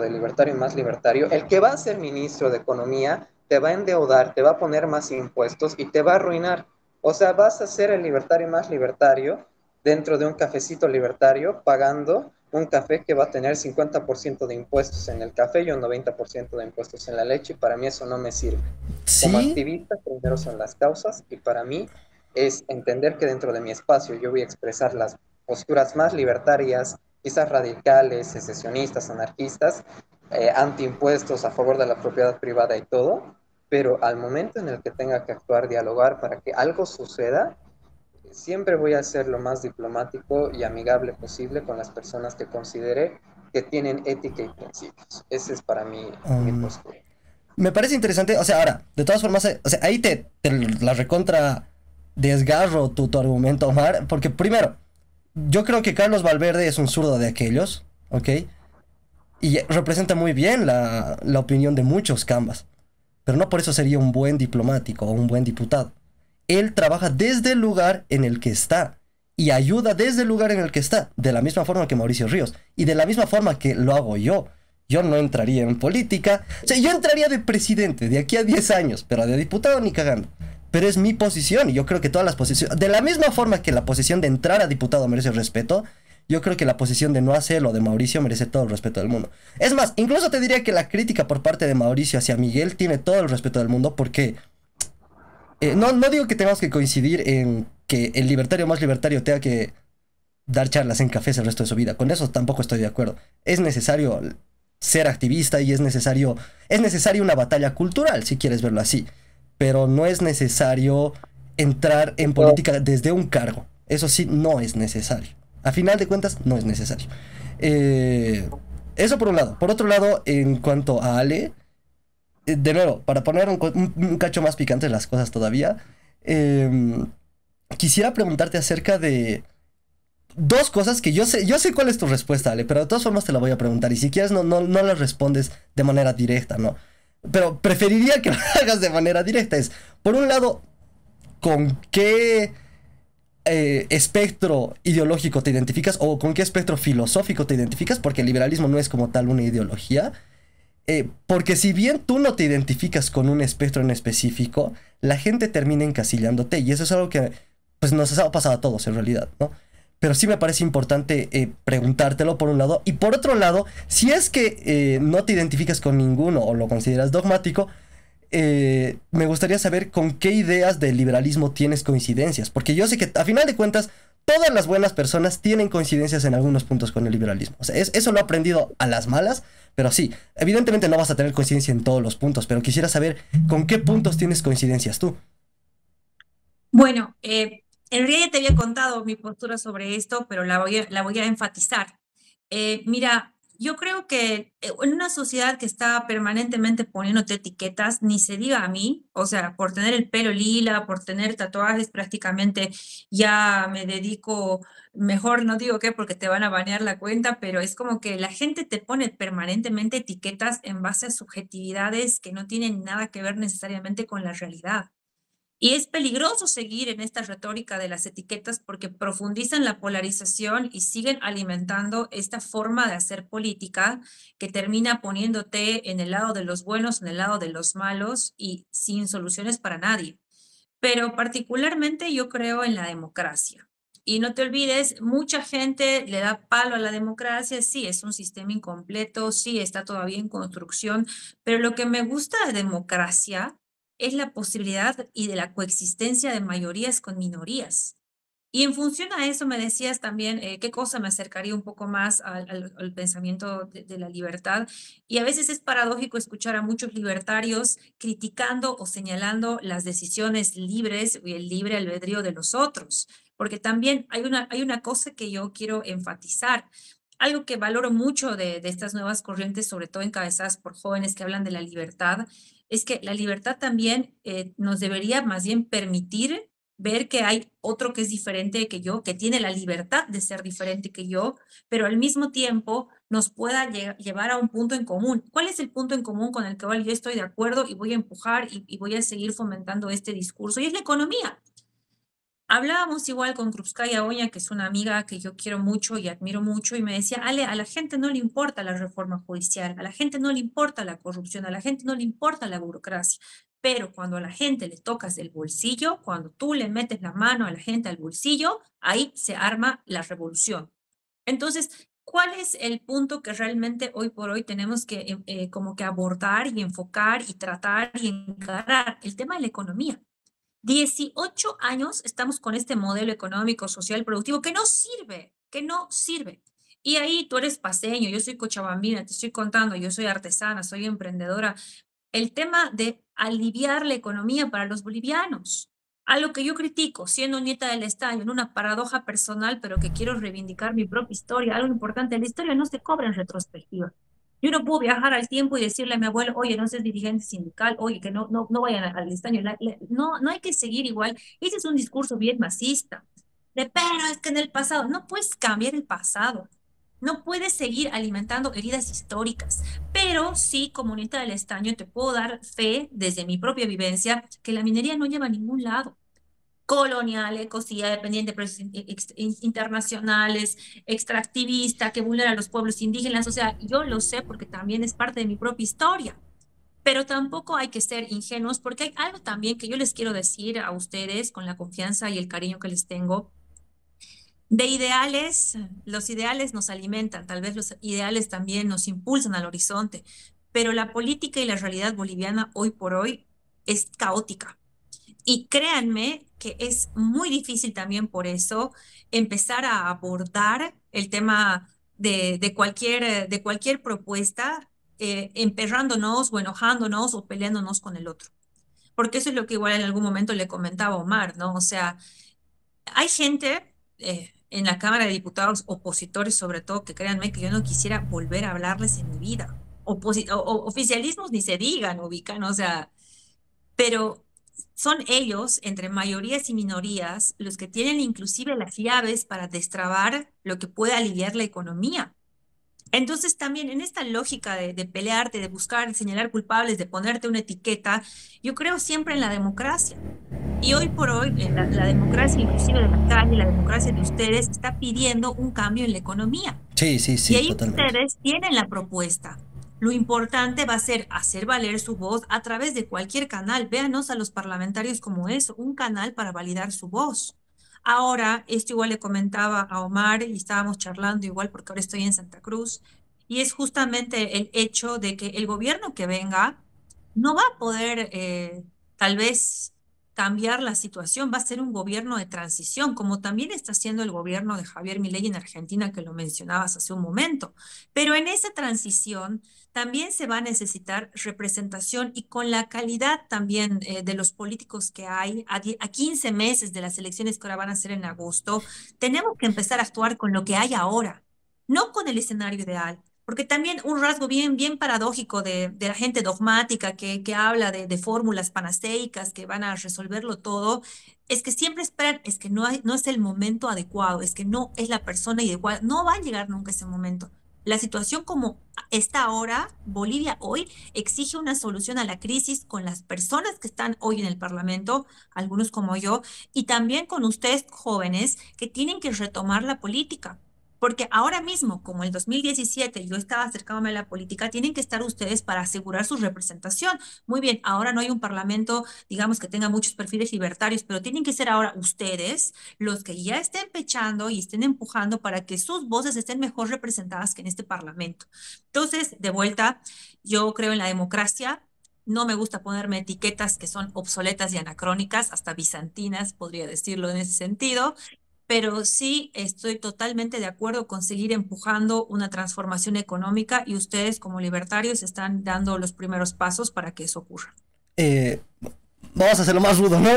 del libertario más libertario, el que va a ser ministro de Economía te va a endeudar, te va a poner más impuestos y te va a arruinar. O sea, vas a ser el libertario más libertario dentro de un cafecito libertario, pagando un café que va a tener 50% de impuestos en el café y un 90% de impuestos en la leche, y para mí eso no me sirve. ¿Sí? Como activista, primero son las causas, y para mí es entender que dentro de mi espacio yo voy a expresar las posturas más libertarias, quizás radicales, secesionistas, anarquistas, antiimpuestos, a favor de la propiedad privada y todo, pero al momento en el que tenga que actuar, dialogar para que algo suceda, siempre voy a ser lo más diplomático y amigable posible con las personas que considere que tienen ética y principios. Ese es para mí mi postura. Me parece interesante, o sea, ahora, de todas formas, o sea, ahí te la recontra desgarro tu argumento, Omar, porque primero, yo creo que Carlos Valverde es un zurdo de aquellos, ¿ok? Y representa muy bien la opinión de muchos cambas, pero no por eso sería un buen diplomático o un buen diputado. Él trabaja desde el lugar en el que está y ayuda desde el lugar en el que está, de la misma forma que Mauricio Ríos y de la misma forma que lo hago yo. Yo no entraría en política, o sea, yo entraría de presidente de aquí a 10 años, pero de diputado ni cagando. Pero es mi posición y yo creo que todas las posiciones, de la misma forma que la posición de entrar a diputado merece respeto, yo creo que la posición de no hacerlo de Mauricio merece todo el respeto del mundo. Es más, incluso te diría que la crítica por parte de Mauricio hacia Miguel tiene todo el respeto del mundo porque... no digo que tengamos que coincidir en que el libertario más libertario tenga que dar charlas en cafés el resto de su vida. Con eso tampoco estoy de acuerdo. Es necesario ser activista y es necesario una batalla cultural, si quieres verlo así. Pero no es necesario entrar en política desde un cargo. Eso sí, no es necesario. A final de cuentas, no es necesario. Eso por un lado. Por otro lado, en cuanto a Ale... De nuevo, para poner un cacho más picante las cosas todavía, quisiera preguntarte acerca de dos cosas que yo sé cuál es tu respuesta, Ale, pero de todas formas te la voy a preguntar y si quieres no las respondes de manera directa, ¿no? Pero preferiría que lo hagas de manera directa. Es, por un lado, ¿con qué espectro ideológico te identificas o con qué espectro filosófico te identificas? Porque el liberalismo no es como tal una ideología. Porque si bien tú no te identificas con un espectro en específico, la gente termina encasillándote y eso es algo que pues, nos ha pasado a todos en realidad, ¿no? Pero sí me parece importante preguntártelo por un lado y por otro lado, si es que no te identificas con ninguno o lo consideras dogmático, me gustaría saber con qué ideas del liberalismo tienes coincidencias, porque yo sé que a final de cuentas todas las buenas personas tienen coincidencias en algunos puntos con el liberalismo. O sea, eso lo he aprendido a las malas, pero sí, evidentemente no vas a tener coincidencia en todos los puntos, pero quisiera saber con qué puntos tienes coincidencias tú. Bueno, en realidad ya te había contado mi postura sobre esto, pero la voy a enfatizar. Mira, yo creo que en una sociedad que está permanentemente poniéndote etiquetas, ni se diga a mí, o sea, por tener el pelo lila, por tener tatuajes prácticamente ya me dedico, mejor no digo qué porque te van a banear la cuenta, pero es como que la gente te pone permanentemente etiquetas en base a subjetividades que no tienen nada que ver necesariamente con la realidad. Y es peligroso seguir en esta retórica de las etiquetas porque profundizan la polarización y siguen alimentando esta forma de hacer política que termina poniéndote en el lado de los buenos, en el lado de los malos y sin soluciones para nadie. Pero particularmente yo creo en la democracia. Y no te olvides, mucha gente le da palo a la democracia, sí, es un sistema incompleto, sí, está todavía en construcción, pero lo que me gusta de democracia es la posibilidad y de la coexistencia de mayorías con minorías. Y en función a eso me decías también qué cosa me acercaría un poco más al pensamiento de la libertad. Y a veces es paradójico escuchar a muchos libertarios criticando o señalando las decisiones libres y el libre albedrío de los otros. Porque también hay una cosa que yo quiero enfatizar. Algo que valoro mucho de estas nuevas corrientes, sobre todo encabezadas por jóvenes que hablan de la libertad, es que la libertad también nos debería más bien permitir ver que hay otro que es diferente que yo, que tiene la libertad de ser diferente que yo, pero al mismo tiempo nos pueda llevar a un punto en común. ¿Cuál es el punto en común con el que yo estoy de acuerdo y voy a empujar y voy a seguir fomentando este discurso? Y es la economía. Hablábamos igual con Kruskaya Oña, que es una amiga que yo quiero mucho y admiro mucho, y me decía, Ale, a la gente no le importa la reforma judicial, a la gente no le importa la corrupción, a la gente no le importa la burocracia, pero cuando a la gente le tocas el bolsillo, cuando tú le metes la mano a la gente al bolsillo, ahí se arma la revolución. Entonces, ¿cuál es el punto que realmente hoy por hoy tenemos que como que abordar y enfocar y tratar y encarar? El tema de la economía. 18 años estamos con este modelo económico, social, productivo que no sirve, Y ahí tú eres paseño, yo soy cochabambina, te estoy contando, yo soy artesana, soy emprendedora. El tema de aliviar la economía para los bolivianos. Algo que yo critico, siendo nieta del estaño, en una paradoja personal, pero que quiero reivindicar mi propia historia. Algo importante, la historia no se cobra en retrospectiva. Yo no puedo viajar al tiempo y decirle a mi abuelo, oye, no seas dirigente sindical, oye, que no vayan al estaño. No hay que seguir igual. Ese es un discurso bien masista. Pero es que en el pasado, no puedes cambiar el pasado. No puedes seguir alimentando heridas históricas, pero sí, como nieta del estaño, te puedo dar fe, desde mi propia vivencia, que la minería no lleva a ningún lado. Colonial, ecocida, dependiente de precios internacionales, extractivista, que vulnera a los pueblos indígenas, o sea, yo lo sé porque también es parte de mi propia historia. Pero tampoco hay que ser ingenuos, porque hay algo también que yo les quiero decir a ustedes, con la confianza y el cariño que les tengo. De ideales, los ideales nos alimentan, tal vez los ideales también nos impulsan al horizonte, pero la política y la realidad boliviana hoy por hoy es caótica. Y créanme que es muy difícil también por eso empezar a abordar el tema de cualquier propuesta emperrándonos o enojándonos o peleándonos con el otro. Porque eso es lo que igual en algún momento le comentaba Omar, ¿no? O sea, hay gente... en la Cámara de Diputados, opositores sobre todo, que créanme que yo no quisiera volver a hablarles en mi vida. Oficialismos ni se digan, ubican, o sea, pero son ellos, entre mayorías y minorías, los que tienen inclusive las llaves para destrabar lo que pueda aliviar la economía. Entonces también en esta lógica de pelearte, de buscar, de señalar culpables, de ponerte una etiqueta, yo creo siempre en la democracia. Y hoy por hoy la democracia, inclusive de la calle, la democracia de ustedes, está pidiendo un cambio en la economía. Sí, y ahí totalmente. Ustedes tienen la propuesta. Lo importante va a ser hacer valer su voz a través de cualquier canal. Véanos a los parlamentarios como eso, un canal para validar su voz. Ahora, esto igual le comentaba a Omar y estábamos charlando igual porque ahora estoy en Santa Cruz, y es justamente el hecho de que el gobierno que venga no va a poder tal vez... cambiar la situación, va a ser un gobierno de transición, como también está haciendo el gobierno de Javier Milei en Argentina, que lo mencionabas hace un momento. Pero en esa transición también se va a necesitar representación, y con la calidad también de los políticos que hay, a 15 meses de las elecciones que ahora van a ser en agosto, tenemos que empezar a actuar con lo que hay ahora, no con el escenario ideal. Porque también un rasgo bien paradójico de la gente dogmática que habla de fórmulas panaceicas que van a resolverlo todo, es que siempre esperan, es que no es el momento adecuado, es que no es la persona adecuada, no va a llegar nunca ese momento. La situación como está ahora, Bolivia hoy, exige una solución a la crisis con las personas que están hoy en el Parlamento, algunos como yo, y también con ustedes jóvenes que tienen que retomar la política. Porque ahora mismo, como el 2017, yo estaba acercándome a la política, tienen que estar ustedes para asegurar su representación. Muy bien, ahora no hay un parlamento, digamos, que tenga muchos perfiles libertarios, pero tienen que ser ahora ustedes los que ya estén pechando y estén empujando para que sus voces estén mejor representadas que en este parlamento. Entonces, de vuelta, yo creo en la democracia. No me gusta ponerme etiquetas que son obsoletas y anacrónicas, hasta bizantinas, podría decirlo en ese sentido. Pero sí estoy totalmente de acuerdo con seguir empujando una transformación económica, y ustedes como libertarios están dando los primeros pasos para que eso ocurra. Vamos a hacerlo más rudo, ¿no?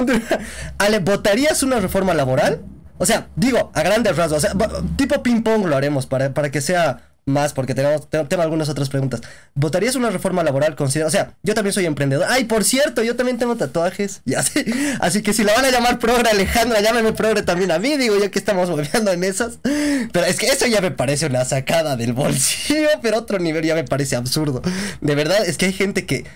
Ale, ¿votarías una reforma laboral? O sea, digo, a grandes rasgos, o sea, tipo ping-pong lo haremos para que sea más, porque tengo algunas otras preguntas. ¿Votarías una reforma laboral? O sea, yo también soy emprendedor. Ay, por cierto, yo también tengo tatuajes. Ya sé. Así que si la van a llamar progre, Alejandra, llámeme progre también a mí. Digo, ya que estamos volviendo en esas. Pero es que eso ya me parece una sacada del bolsillo, pero otro nivel, ya me parece absurdo. De verdad, es que hay gente que...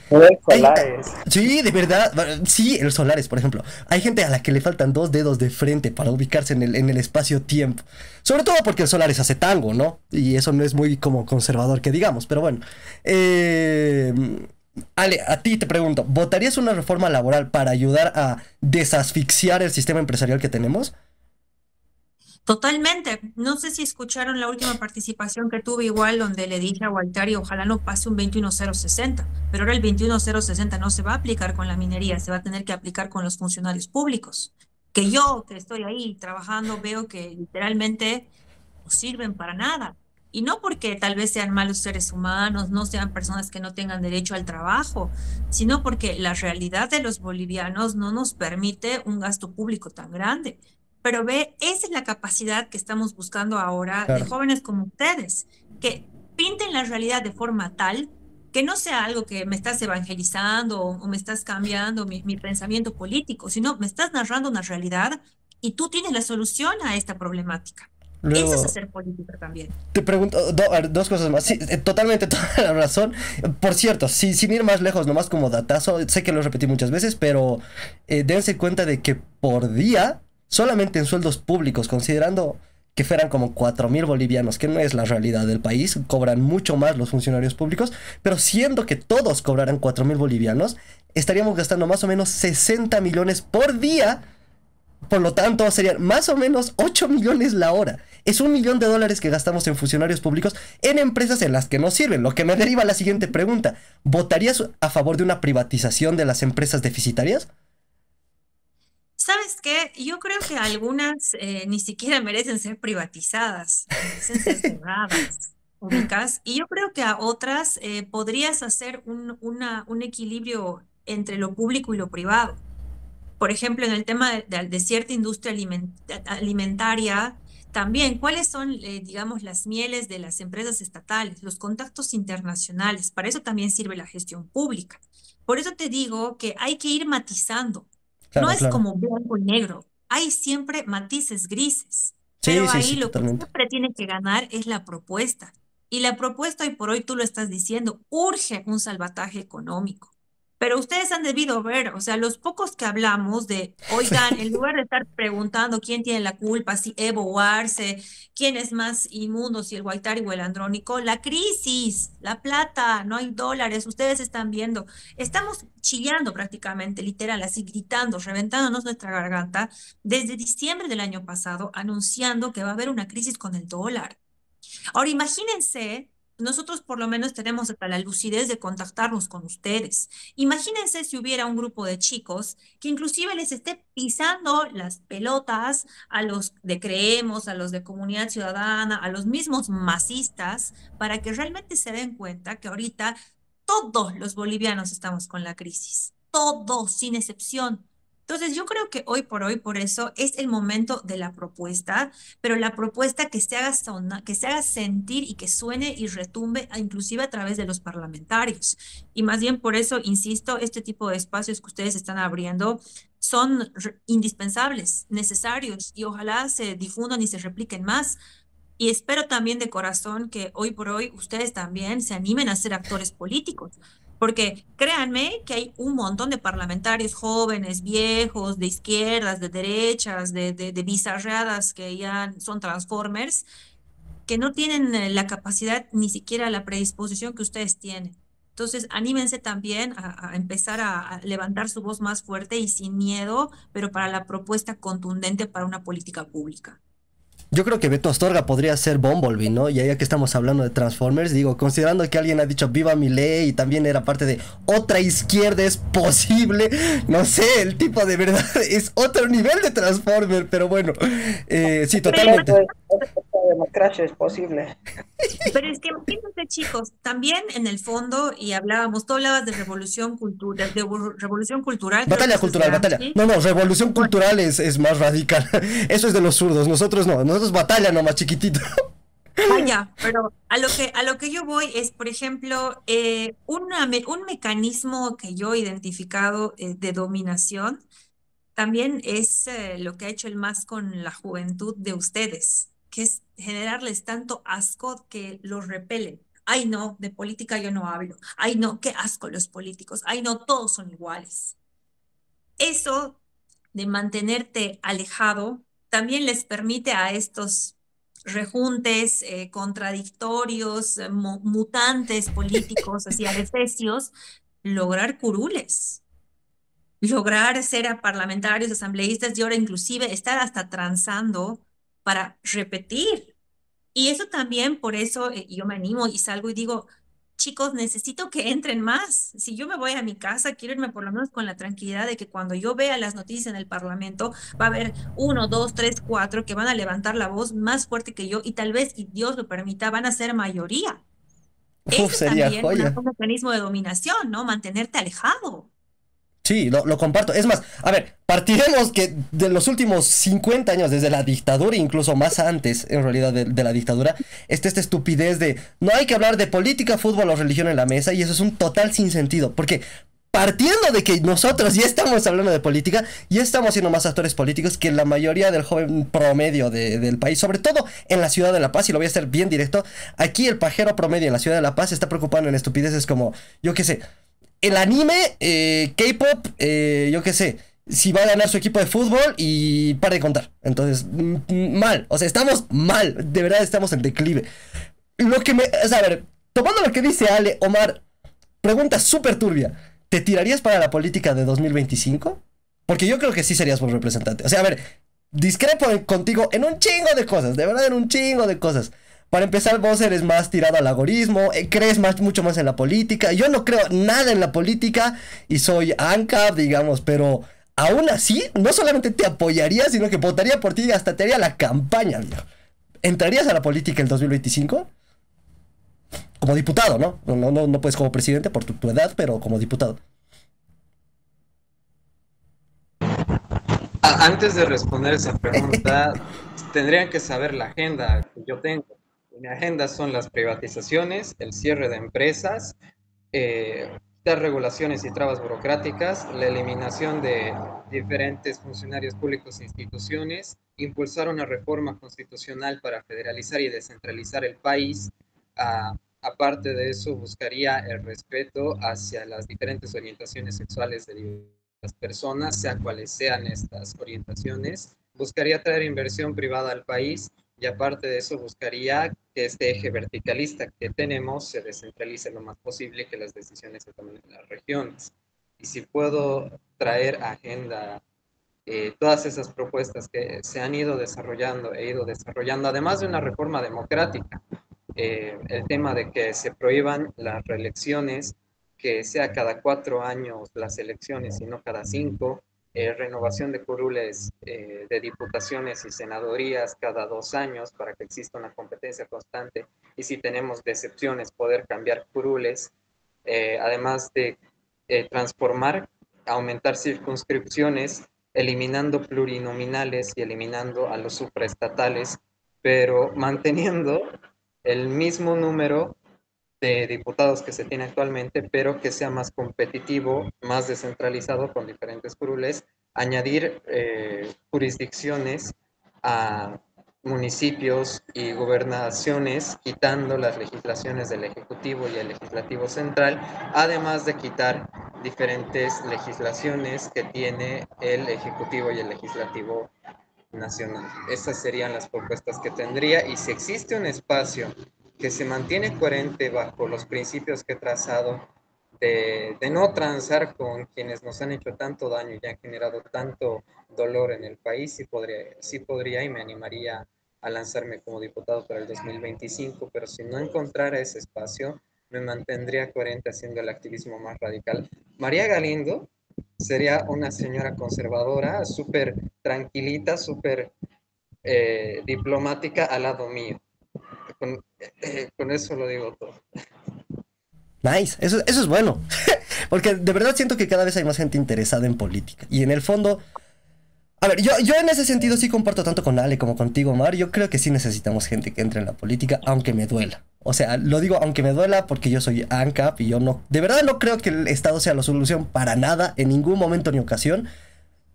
Solares. Sí, de verdad. Sí, el Solares, por ejemplo. Hay gente a la que le faltan dos dedos de frente para ubicarse en el espacio-tiempo. Sobre todo porque el Solares hace tango, ¿no? Y eso no es muy como conservador que digamos, pero bueno. Ale, a ti te pregunto, ¿votarías una reforma laboral para ayudar a desasfixiar el sistema empresarial que tenemos? Totalmente. No sé si escucharon la última participación que tuve igual, donde le dije a Gualtieri, ojalá no pase un 21060, pero ahora el 21060 no se va a aplicar con la minería, se va a tener que aplicar con los funcionarios públicos. Que yo, que estoy ahí trabajando, veo que literalmente no sirven para nada. Y no porque tal vez sean malos seres humanos, no sean personas que no tengan derecho al trabajo, sino porque la realidad de los bolivianos no nos permite un gasto público tan grande. Pero ve, esa es la capacidad que estamos buscando ahora claro. de jóvenes como ustedes, que pinten la realidad de forma tal que no sea algo que me estás evangelizando o me estás cambiando mi pensamiento político, sino me estás narrando una realidad y tú tienes la solución a esta problemática. Luego, eso es hacer política también. Te pregunto dos cosas más. Sí, totalmente, toda la razón. Por cierto, sin ir más lejos, nomás como datazo, sé que lo repetí muchas veces, pero dense cuenta de que por día, solamente en sueldos públicos, considerando que fueran como 4.000 bolivianos, que no es la realidad del país, cobran mucho más los funcionarios públicos, pero siendo que todos cobraran 4.000 bolivianos, estaríamos gastando más o menos 60 millones por día. Por lo tanto, serían más o menos 8 millones la hora. Es $1 millón que gastamos en funcionarios públicos en empresas en las que no sirven. Lo que me deriva a la siguiente pregunta. ¿Votarías a favor de una privatización de las empresas deficitarias? ¿Sabes qué? Yo creo que algunas ni siquiera merecen ser privatizadas. Merecen ser cerradas. Ubicas. Y yo creo que a otras podrías hacer un equilibrio entre lo público y lo privado. Por ejemplo, en el tema de cierta industria alimentaria, también, ¿cuáles son, digamos, las mieles de las empresas estatales? Los contactos internacionales. Para eso también sirve la gestión pública. Por eso te digo que hay que ir matizando. Claro, no es como blanco y negro. Hay siempre matices grises. Sí, pero ahí lo totalmente. Que siempre tiene que ganar es la propuesta. Y la propuesta, hoy por hoy, tú lo estás diciendo, urge un salvataje económico. Pero ustedes han debido ver, o sea, los pocos que hablamos de, oigan, en lugar de estar preguntando quién tiene la culpa, si Evo o Arce, quién es más inmundo, si el Gualtieri o el Andrónico, la crisis, la plata, no hay dólares, ustedes están viendo. Estamos chillando prácticamente, literal, así gritando, reventándonos nuestra garganta, desde diciembre del año pasado, anunciando que va a haber una crisis con el dólar. Ahora, imagínense... Nosotros por lo menos tenemos hasta la lucidez de contactarnos con ustedes. Imagínense si hubiera un grupo de chicos que inclusive les esté pisando las pelotas a los de Creemos, a los de Comunidad Ciudadana, a los mismos masistas, para que realmente se den cuenta que ahorita todos los bolivianos estamos con la crisis. Todos, sin excepción. Entonces yo creo que hoy, por eso, es el momento de la propuesta, pero la propuesta que se haga sonar, que se haga sentir y que suene y retumbe inclusive a través de los parlamentarios. Y más bien por eso, insisto, este tipo de espacios que ustedes están abriendo son indispensables, necesarios, y ojalá se difundan y se repliquen más. Y espero también de corazón que hoy por hoy ustedes también se animen a ser actores políticos. Porque créanme que hay un montón de parlamentarios jóvenes, viejos, de izquierdas, de derechas, de bizarreadas que ya son transformers, que no tienen la capacidad ni siquiera la predisposición que ustedes tienen. Entonces, anímense también a empezar a levantar su voz más fuerte y sin miedo, pero para la propuesta contundente para una política pública. Yo creo que Beto Astorga podría ser Bumblebee, ¿no? Y allá que estamos hablando de Transformers, digo, considerando que alguien ha dicho viva Milei y también era parte de otra izquierda es posible, no sé, el tipo de verdad es otro nivel de Transformer, pero bueno, sí, totalmente. La democracia es posible. Pero es que imagínense, chicos, también en el fondo, y hablábamos, tú hablabas de revolución cultural, Batalla cultural, ¿sí? No, revolución cultural es más radical. Eso es de los zurdos, nosotros no, nosotros batalla nomás chiquitito. Vaya, pero a lo que yo voy es, por ejemplo, un mecanismo que yo he identificado de dominación también es lo que ha hecho el MAS con la juventud de ustedes, que es generarles tanto asco que los repelen. Ay, no, de política yo no hablo. Ay, no, qué asco los políticos. Ay, no, todos son iguales. Eso de mantenerte alejado también les permite a estos rejuntes contradictorios, mutantes políticos, así adefesios, lograr curules, lograr ser a parlamentarios, asambleístas y ahora inclusive estar hasta transando para repetir. Y eso también, por eso yo me animo y salgo y digo, chicos, necesito que entren más. Si yo me voy a mi casa, quiero irme por lo menos con la tranquilidad de que cuando yo vea las noticias en el Parlamento, va a haber 1, 2, 3, 4 que van a levantar la voz más fuerte que yo y tal vez, y Dios lo permita, van a ser mayoría. Uf, eso sería también joya. Es un mecanismo de dominación, ¿no? Mantenerte alejado. Sí, lo comparto. Es más, a ver, partiremos que de los últimos 50 años, desde la dictadura, incluso más antes, en realidad, de la dictadura, esta estupidez de no hay que hablar de política, fútbol o religión en la mesa, y eso es un total sinsentido, porque partiendo de que nosotros ya estamos hablando de política, ya estamos siendo más actores políticos que la mayoría del joven promedio del país, sobre todo en la ciudad de La Paz, y lo voy a hacer bien directo, aquí el pajero promedio en la ciudad de La Paz se está preocupando en estupideces como, yo qué sé, el anime, K-pop, yo qué sé, si va a ganar su equipo de fútbol y para de contar. Entonces, mal, o sea, estamos mal, de verdad estamos en declive. Lo que me, o sea, a ver, tomando lo que dice Ale, Omar, pregunta súper turbia. ¿Te tirarías para la política de 2025? Porque yo creo que sí serías buen representante. O sea, a ver, discrepo contigo en un chingo de cosas, de verdad en un chingo de cosas. Para empezar, vos eres más tirado al agorismo, crees mucho más en la política. Yo no creo nada en la política y soy ANCAP, digamos, pero aún así, no solamente te apoyaría, sino que votaría por ti y hasta te haría la campaña, viejo. ¿Entrarías a la política en 2025? Como diputado, ¿no? No puedes como presidente por tu edad, pero como diputado. Antes de responder esa pregunta, tendrían que saber la agenda que yo tengo. Mi agenda son las privatizaciones, el cierre de empresas, las regulaciones y trabas burocráticas, la eliminación de diferentes funcionarios públicos e instituciones, impulsar una reforma constitucional para federalizar y descentralizar el país. Aparte de eso, buscaría el respeto hacia las diferentes orientaciones sexuales de las personas, sea cuales sean estas orientaciones. Buscaría traer inversión privada al país y aparte de eso buscaría que este eje verticalista que tenemos se descentralice lo más posible, que las decisiones se tomen en las regiones. Y si puedo traer a agenda todas esas propuestas que se han ido desarrollando, además de una reforma democrática, el tema de que se prohíban las reelecciones, que sea cada 4 años las elecciones y no cada 5, renovación de curules de diputaciones y senadorías cada 2 años para que exista una competencia constante y si tenemos decepciones poder cambiar curules, además de aumentar circunscripciones, eliminando plurinominales y eliminando a los supraestatales, pero manteniendo el mismo número de diputados que se tiene actualmente, pero que sea más competitivo, más descentralizado con diferentes curules, añadir jurisdicciones a municipios y gobernaciones, quitando las legislaciones del Ejecutivo y el Legislativo Central, además de quitar diferentes legislaciones que tiene el Ejecutivo y el Legislativo Nacional. Esas serían las propuestas que tendría y si existe un espacio que se mantiene coherente bajo los principios que he trazado de no transar con quienes nos han hecho tanto daño y han generado tanto dolor en el país, sí podría y me animaría a lanzarme como diputado para el 2025, pero si no encontrara ese espacio me mantendría coherente haciendo el activismo más radical. María Galindo sería una señora conservadora, súper tranquilita, súper diplomática al lado mío. Con eso lo digo todo. Nice, eso es bueno. Porque de verdad siento que cada vez hay más gente interesada en política. Y en el fondo, a ver, yo en ese sentido sí comparto tanto con Ale como contigo, Omar. Yo creo que sí necesitamos gente que entre en la política, aunque me duela. O sea, lo digo aunque me duela porque yo soy ANCAP y yo no, de verdad no creo que el Estado sea la solución para nada, en ningún momento ni ocasión,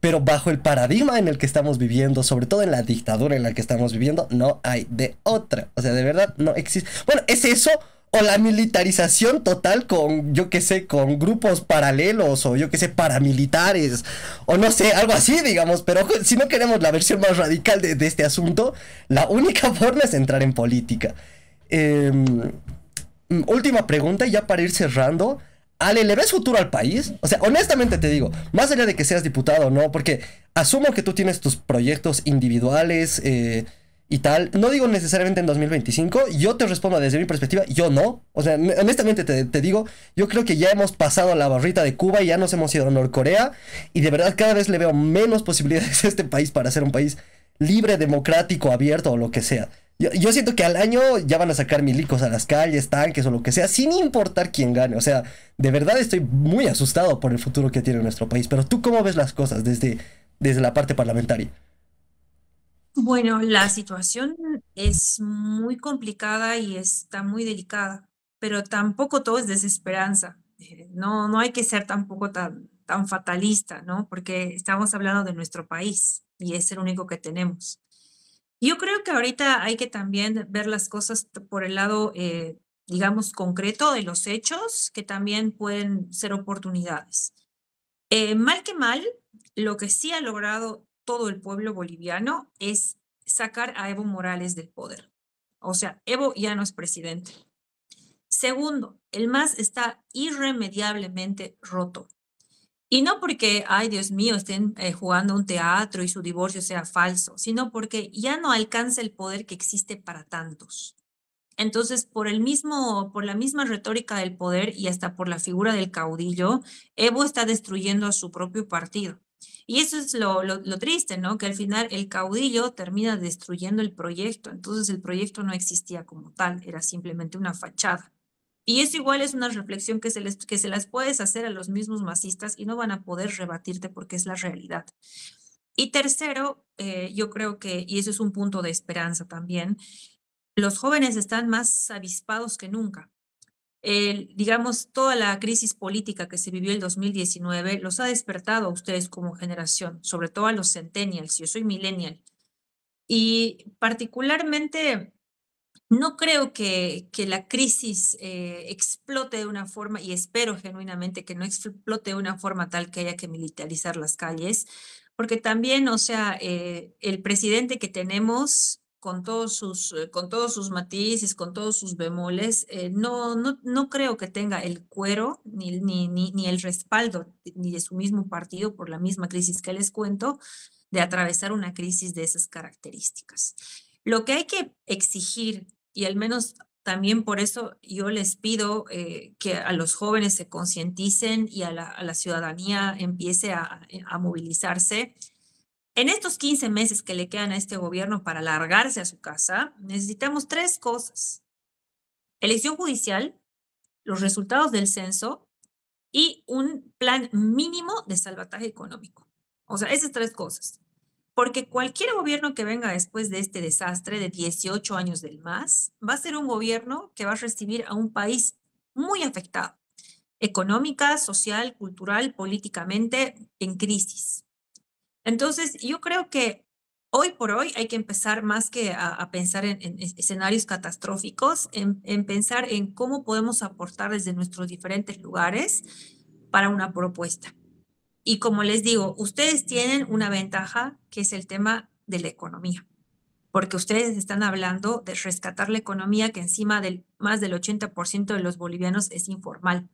pero bajo el paradigma en el que estamos viviendo, sobre todo en la dictadura en la que estamos viviendo, no hay de otra. O sea, de verdad no existe. Bueno, es eso o la militarización total con, yo qué sé, con grupos paralelos o yo qué sé, paramilitares o no sé, algo así, digamos. Pero si no queremos la versión más radical de este asunto, la única forma es entrar en política. Última pregunta, ya para ir cerrando. Ale, ¿le ves futuro al país? O sea, honestamente te digo, más allá de que seas diputado o no, porque asumo que tú tienes tus proyectos individuales y tal. No digo necesariamente en 2025, yo te respondo desde mi perspectiva, yo no. O sea, honestamente te digo, yo creo que ya hemos pasado la barrita de Cuba y ya nos hemos ido a Norcorea, y de verdad cada vez le veo menos posibilidades a este país para ser un país libre, democrático, abierto o lo que sea. Yo siento que al año ya van a sacar milicos a las calles, tanques o lo que sea, sin importar quién gane. O sea, de verdad estoy muy asustado por el futuro que tiene nuestro país. Pero ¿tú cómo ves las cosas desde la parte parlamentaria? Bueno, la situación es muy complicada y está muy delicada, pero tampoco todo es desesperanza. No hay que ser tampoco tan fatalista, ¿no? Porque estamos hablando de nuestro país y es el único que tenemos. Yo creo que ahorita hay que también ver las cosas por el lado, digamos, concreto de los hechos, que también pueden ser oportunidades. Mal que mal, lo que sí ha logrado todo el pueblo boliviano es sacar a Evo Morales del poder. O sea, Evo ya no es presidente. Segundo, el MAS está irremediablemente roto. Y no porque, ay Dios mío, estén jugando un teatro y su divorcio sea falso, sino porque ya no alcanza el poder que existe para tantos. Entonces, por la misma retórica del poder y hasta por la figura del caudillo, Evo está destruyendo a su propio partido. Y eso es lo triste, ¿no? Que al final el caudillo termina destruyendo el proyecto. Entonces el proyecto no existía como tal, era simplemente una fachada. Y eso igual es una reflexión que se las puedes hacer a los mismos masistas y no van a poder rebatirte porque es la realidad. Y tercero, yo creo que, y eso es un punto de esperanza también, los jóvenes están más avispados que nunca. Digamos, toda la crisis política que se vivió en 2019 los ha despertado a ustedes como generación, sobre todo a los centennials. Yo soy millennial. Y particularmente... no creo que la crisis explote de una forma, y espero genuinamente que no explote de una forma tal que haya que militarizar las calles, porque también, o sea, el presidente que tenemos, con todos sus matices, con todos sus bemoles, no creo que tenga el cuero ni el respaldo ni de su mismo partido por la misma crisis que les cuento, de atravesar una crisis de esas características. Lo que hay que exigir, y al menos también por eso yo les pido que a los jóvenes se concienticen y a la ciudadanía empiece a movilizarse. En estos 15 meses que le quedan a este gobierno para largarse a su casa, necesitamos tres cosas. Elección judicial, los resultados del censo y un plan mínimo de salvataje económico. O sea, esas tres cosas. Porque cualquier gobierno que venga después de este desastre de 18 años del MAS va a ser un gobierno que va a recibir a un país muy afectado, económica, social, cultural, políticamente, en crisis. Entonces, yo creo que hoy por hoy hay que empezar más que a pensar en escenarios catastróficos, en pensar en cómo podemos aportar desde nuestros diferentes lugares para una propuesta. Y como les digo, ustedes tienen una ventaja que es el tema de la economía, porque ustedes están hablando de rescatar la economía que encima del más del 80% de los bolivianos es informal.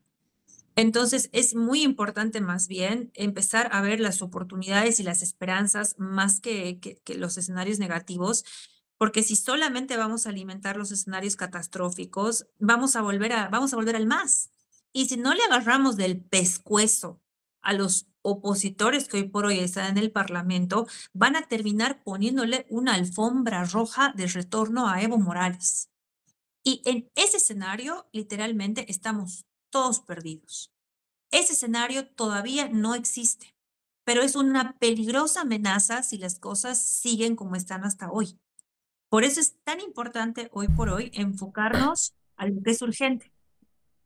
Entonces es muy importante más bien empezar a ver las oportunidades y las esperanzas más que los escenarios negativos, porque si solamente vamos a alimentar los escenarios catastróficos, vamos a volver al MAS. Y si no le agarramos del pescuezo a los opositores que hoy por hoy están en el Parlamento, van a terminar poniéndole una alfombra roja de retorno a Evo Morales. Y en ese escenario, literalmente, estamos todos perdidos. Ese escenario todavía no existe, pero es una peligrosa amenaza si las cosas siguen como están hasta hoy. Por eso es tan importante hoy por hoy enfocarnos a lo que es urgente.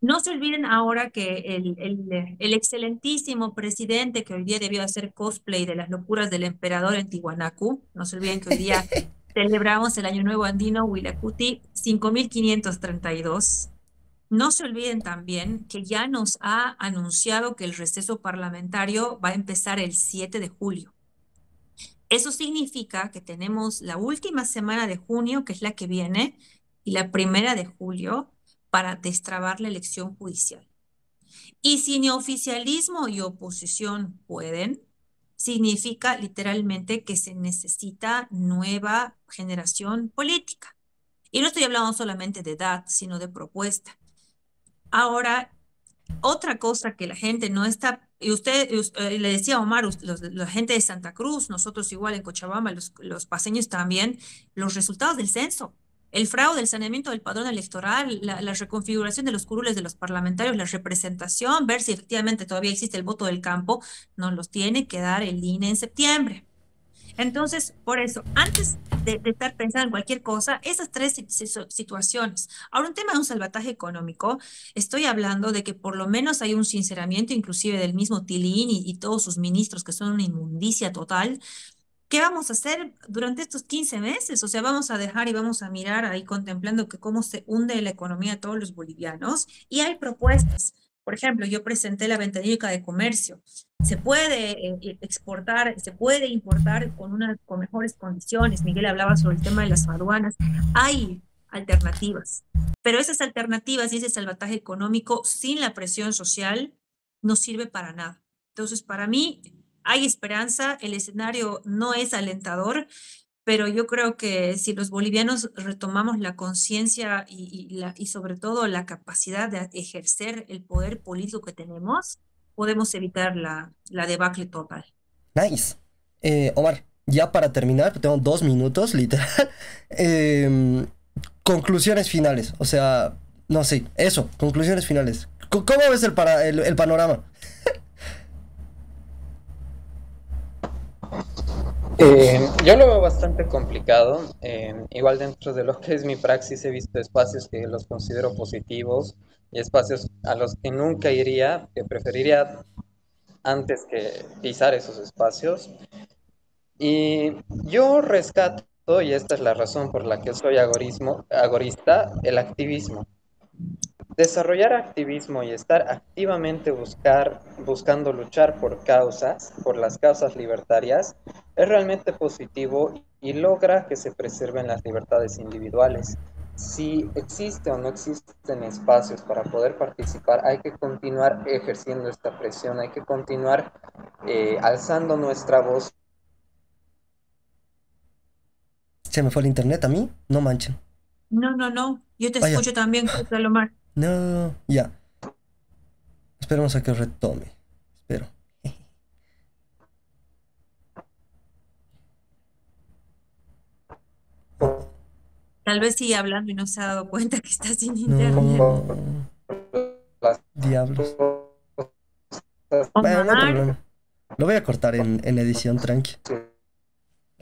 No se olviden ahora que el excelentísimo presidente que hoy día debió hacer cosplay de las locuras del emperador en Tiwanaku, no se olviden que hoy día celebramos el Año Nuevo Andino Huilacuti 5532. No se olviden también que ya nos ha anunciado que el receso parlamentario va a empezar el 7 de julio. Eso significa que tenemos la última semana de junio, que es la que viene, y la primera de julio, para destrabar la elección judicial. Y si ni oficialismo y oposición pueden, significa literalmente que se necesita nueva generación política. Y no estoy hablando solamente de edad, sino de propuesta. Ahora, otra cosa que la gente no está, y usted le decía a Omar, la gente de Santa Cruz, nosotros igual en Cochabamba, los paseños también, los resultados del censo, el fraude, el saneamiento del padrón electoral, la reconfiguración de los curules de los parlamentarios, la representación, ver si efectivamente todavía existe el voto del campo, nos los tiene que dar el INE en septiembre. Entonces, por eso, antes de estar pensando en cualquier cosa, esas tres situaciones. Ahora, un tema de un salvataje económico, estoy hablando de que por lo menos hay un sinceramiento inclusive del mismo Tilín y todos sus ministros, que son una inmundicia total. ¿Qué vamos a hacer durante estos 15 meses? O sea, vamos a dejar y vamos a mirar ahí contemplando que cómo se hunde la economía de todos los bolivianos. Y hay propuestas. Por ejemplo, yo presenté la ventanilla de comercio. Se puede exportar, se puede importar con mejores condiciones. Miguel hablaba sobre el tema de las aduanas. Hay alternativas, pero esas alternativas y ese salvataje económico sin la presión social no sirve para nada. Entonces, para mí hay esperanza, el escenario no es alentador, pero yo creo que si los bolivianos retomamos la conciencia y sobre todo la capacidad de ejercer el poder político que tenemos, podemos evitar la debacle total. Nice. Omar, ya para terminar, tengo 2 minutos, literal. Conclusiones finales, o sea, no sé, sí, eso, conclusiones finales. ¿Cómo ves el panorama? Yo lo veo bastante complicado, igual dentro de lo que es mi praxis he visto espacios que los considero positivos y espacios a los que nunca iría, que preferiría antes que pisar esos espacios. Y yo rescato, y esta es la razón por la que soy agorista, el activismo. Desarrollar activismo y estar activamente buscando luchar por causas, por las causas libertarias, es realmente positivo y logra que se preserven las libertades individuales. Si existe o no existen espacios para poder participar, hay que continuar ejerciendo esta presión, hay que continuar alzando nuestra voz. ¿Se me fue el internet a mí? No manchen. No, yo te escucho también, Salomar. No, ya. Esperemos a que retome. Espero. Tal vez sigue hablando y no se ha dado cuenta que está sin internet. No. Diablos. Bueno, no hay problema. Lo voy a cortar en edición, tranqui.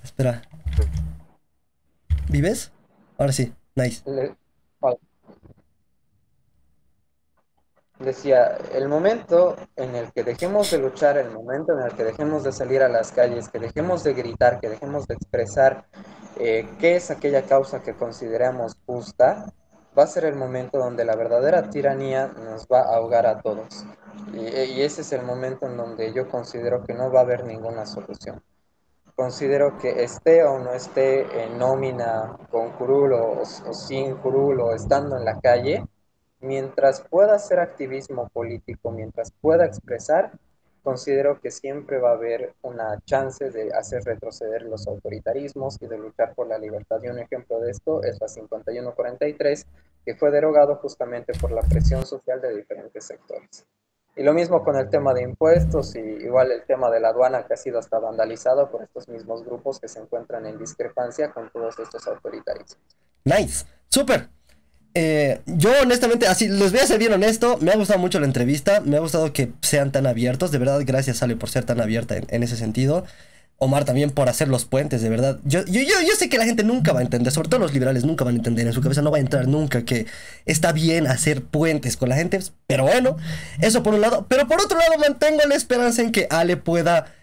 Espera. ¿Vives? Ahora sí, nice. Decía, el momento en el que dejemos de luchar, el momento en el que dejemos de salir a las calles, que dejemos de gritar, que dejemos de expresar qué es aquella causa que consideramos justa, va a ser el momento donde la verdadera tiranía nos va a ahogar a todos. Y ese es el momento en donde yo considero que no va a haber ninguna solución. Considero que esté o no esté en nómina con curul o sin curul o estando en la calle, mientras pueda hacer activismo político, mientras pueda expresar, considero que siempre va a haber una chance de hacer retroceder los autoritarismos y de luchar por la libertad. Y un ejemplo de esto es la 5143, que fue derogado justamente por la presión social de diferentes sectores. Y lo mismo con el tema de impuestos, y igual el tema de la aduana, que ha sido hasta vandalizado por estos mismos grupos que se encuentran en discrepancia con todos estos autoritarismos. Nice, súper. Yo honestamente, así les voy a ser bien honesto, me ha gustado mucho la entrevista, me ha gustado que sean tan abiertos, de verdad, gracias Ale por ser tan abierta en ese sentido, Omar también por hacer los puentes, de verdad, yo sé que la gente nunca va a entender, sobre todo los liberales nunca van a entender, en su cabeza no va a entrar nunca que está bien hacer puentes con la gente, pero bueno, eso por un lado, pero por otro lado mantengo la esperanza en que Ale pueda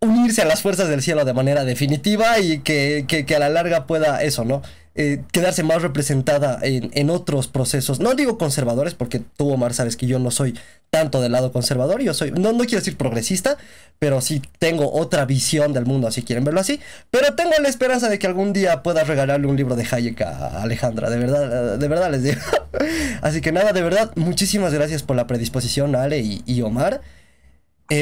unirse a las fuerzas del cielo de manera definitiva y que a la larga pueda eso, ¿no? Quedarse más representada en otros procesos. No digo conservadores, porque tú, Omar, sabes que yo no soy tanto del lado conservador. Yo soy, no quiero decir progresista, pero sí tengo otra visión del mundo, si quieren verlo así. Pero tengo la esperanza de que algún día pueda regalarle un libro de Hayek a Alejandra. De verdad les digo. Así que nada, de verdad, muchísimas gracias por la predisposición, Ale y Omar.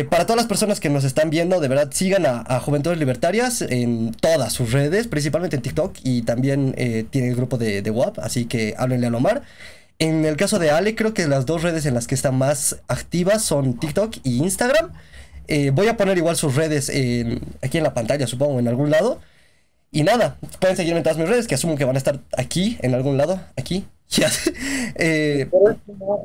Para todas las personas que nos están viendo, de verdad, sigan a Juventudes Libertarias en todas sus redes, principalmente en TikTok, y también tiene el grupo de WhatsApp, así que háblenle a Omar. En el caso de Ale, creo que las dos redes en las que está más activa son TikTok y Instagram. Voy a poner igual sus redes aquí en la pantalla, supongo, en algún lado. Y nada, pueden seguirme en todas mis redes, que asumo que van a estar aquí, en algún lado, aquí. Por último,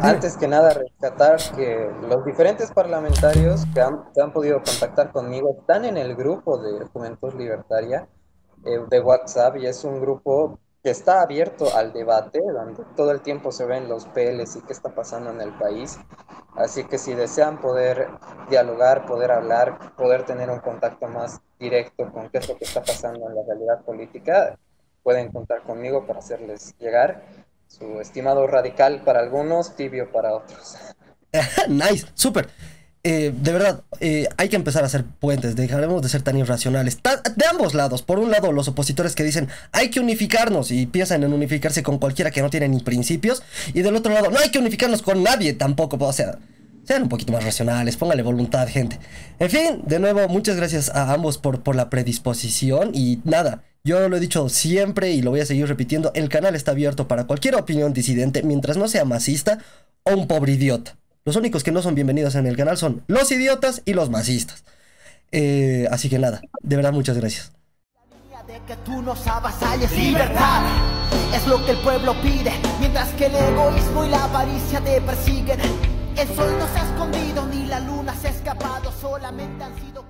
antes que nada rescatar que los diferentes parlamentarios que han podido contactar conmigo están en el grupo de Juventud Libertaria de WhatsApp, y es un grupo que está abierto al debate, donde todo el tiempo se ven los PLs y qué está pasando en el país, así que si desean poder dialogar, poder hablar, poder tener un contacto más directo con qué es lo que está pasando en la realidad política, pueden contar conmigo para hacerles llegar su estimado radical para algunos, tibio para otros. Nice, súper. De verdad, hay que empezar a hacer puentes, dejaremos de ser tan irracionales. De ambos lados, por un lado los opositores que dicen hay que unificarnos y piensan en unificarse con cualquiera que no tiene ni principios, y del otro lado no hay que unificarnos con nadie tampoco, o sea... Sean un poquito más racionales, póngale voluntad, gente. En fin, de nuevo, muchas gracias a ambos por la predisposición. Y nada, yo lo he dicho siempre y lo voy a seguir repitiendo. El canal está abierto para cualquier opinión disidente, mientras no sea masista o un pobre idiota. Los únicos que no son bienvenidos en el canal son los idiotas y los masistas. Así que nada, de verdad, muchas gracias. De que tú nos avasalles, libertad es lo que el pueblo pide, mientras que el egoísmo y la avaricia te persiguen. El sol no se ha escondido, ni la luna se ha escapado, solamente han sido...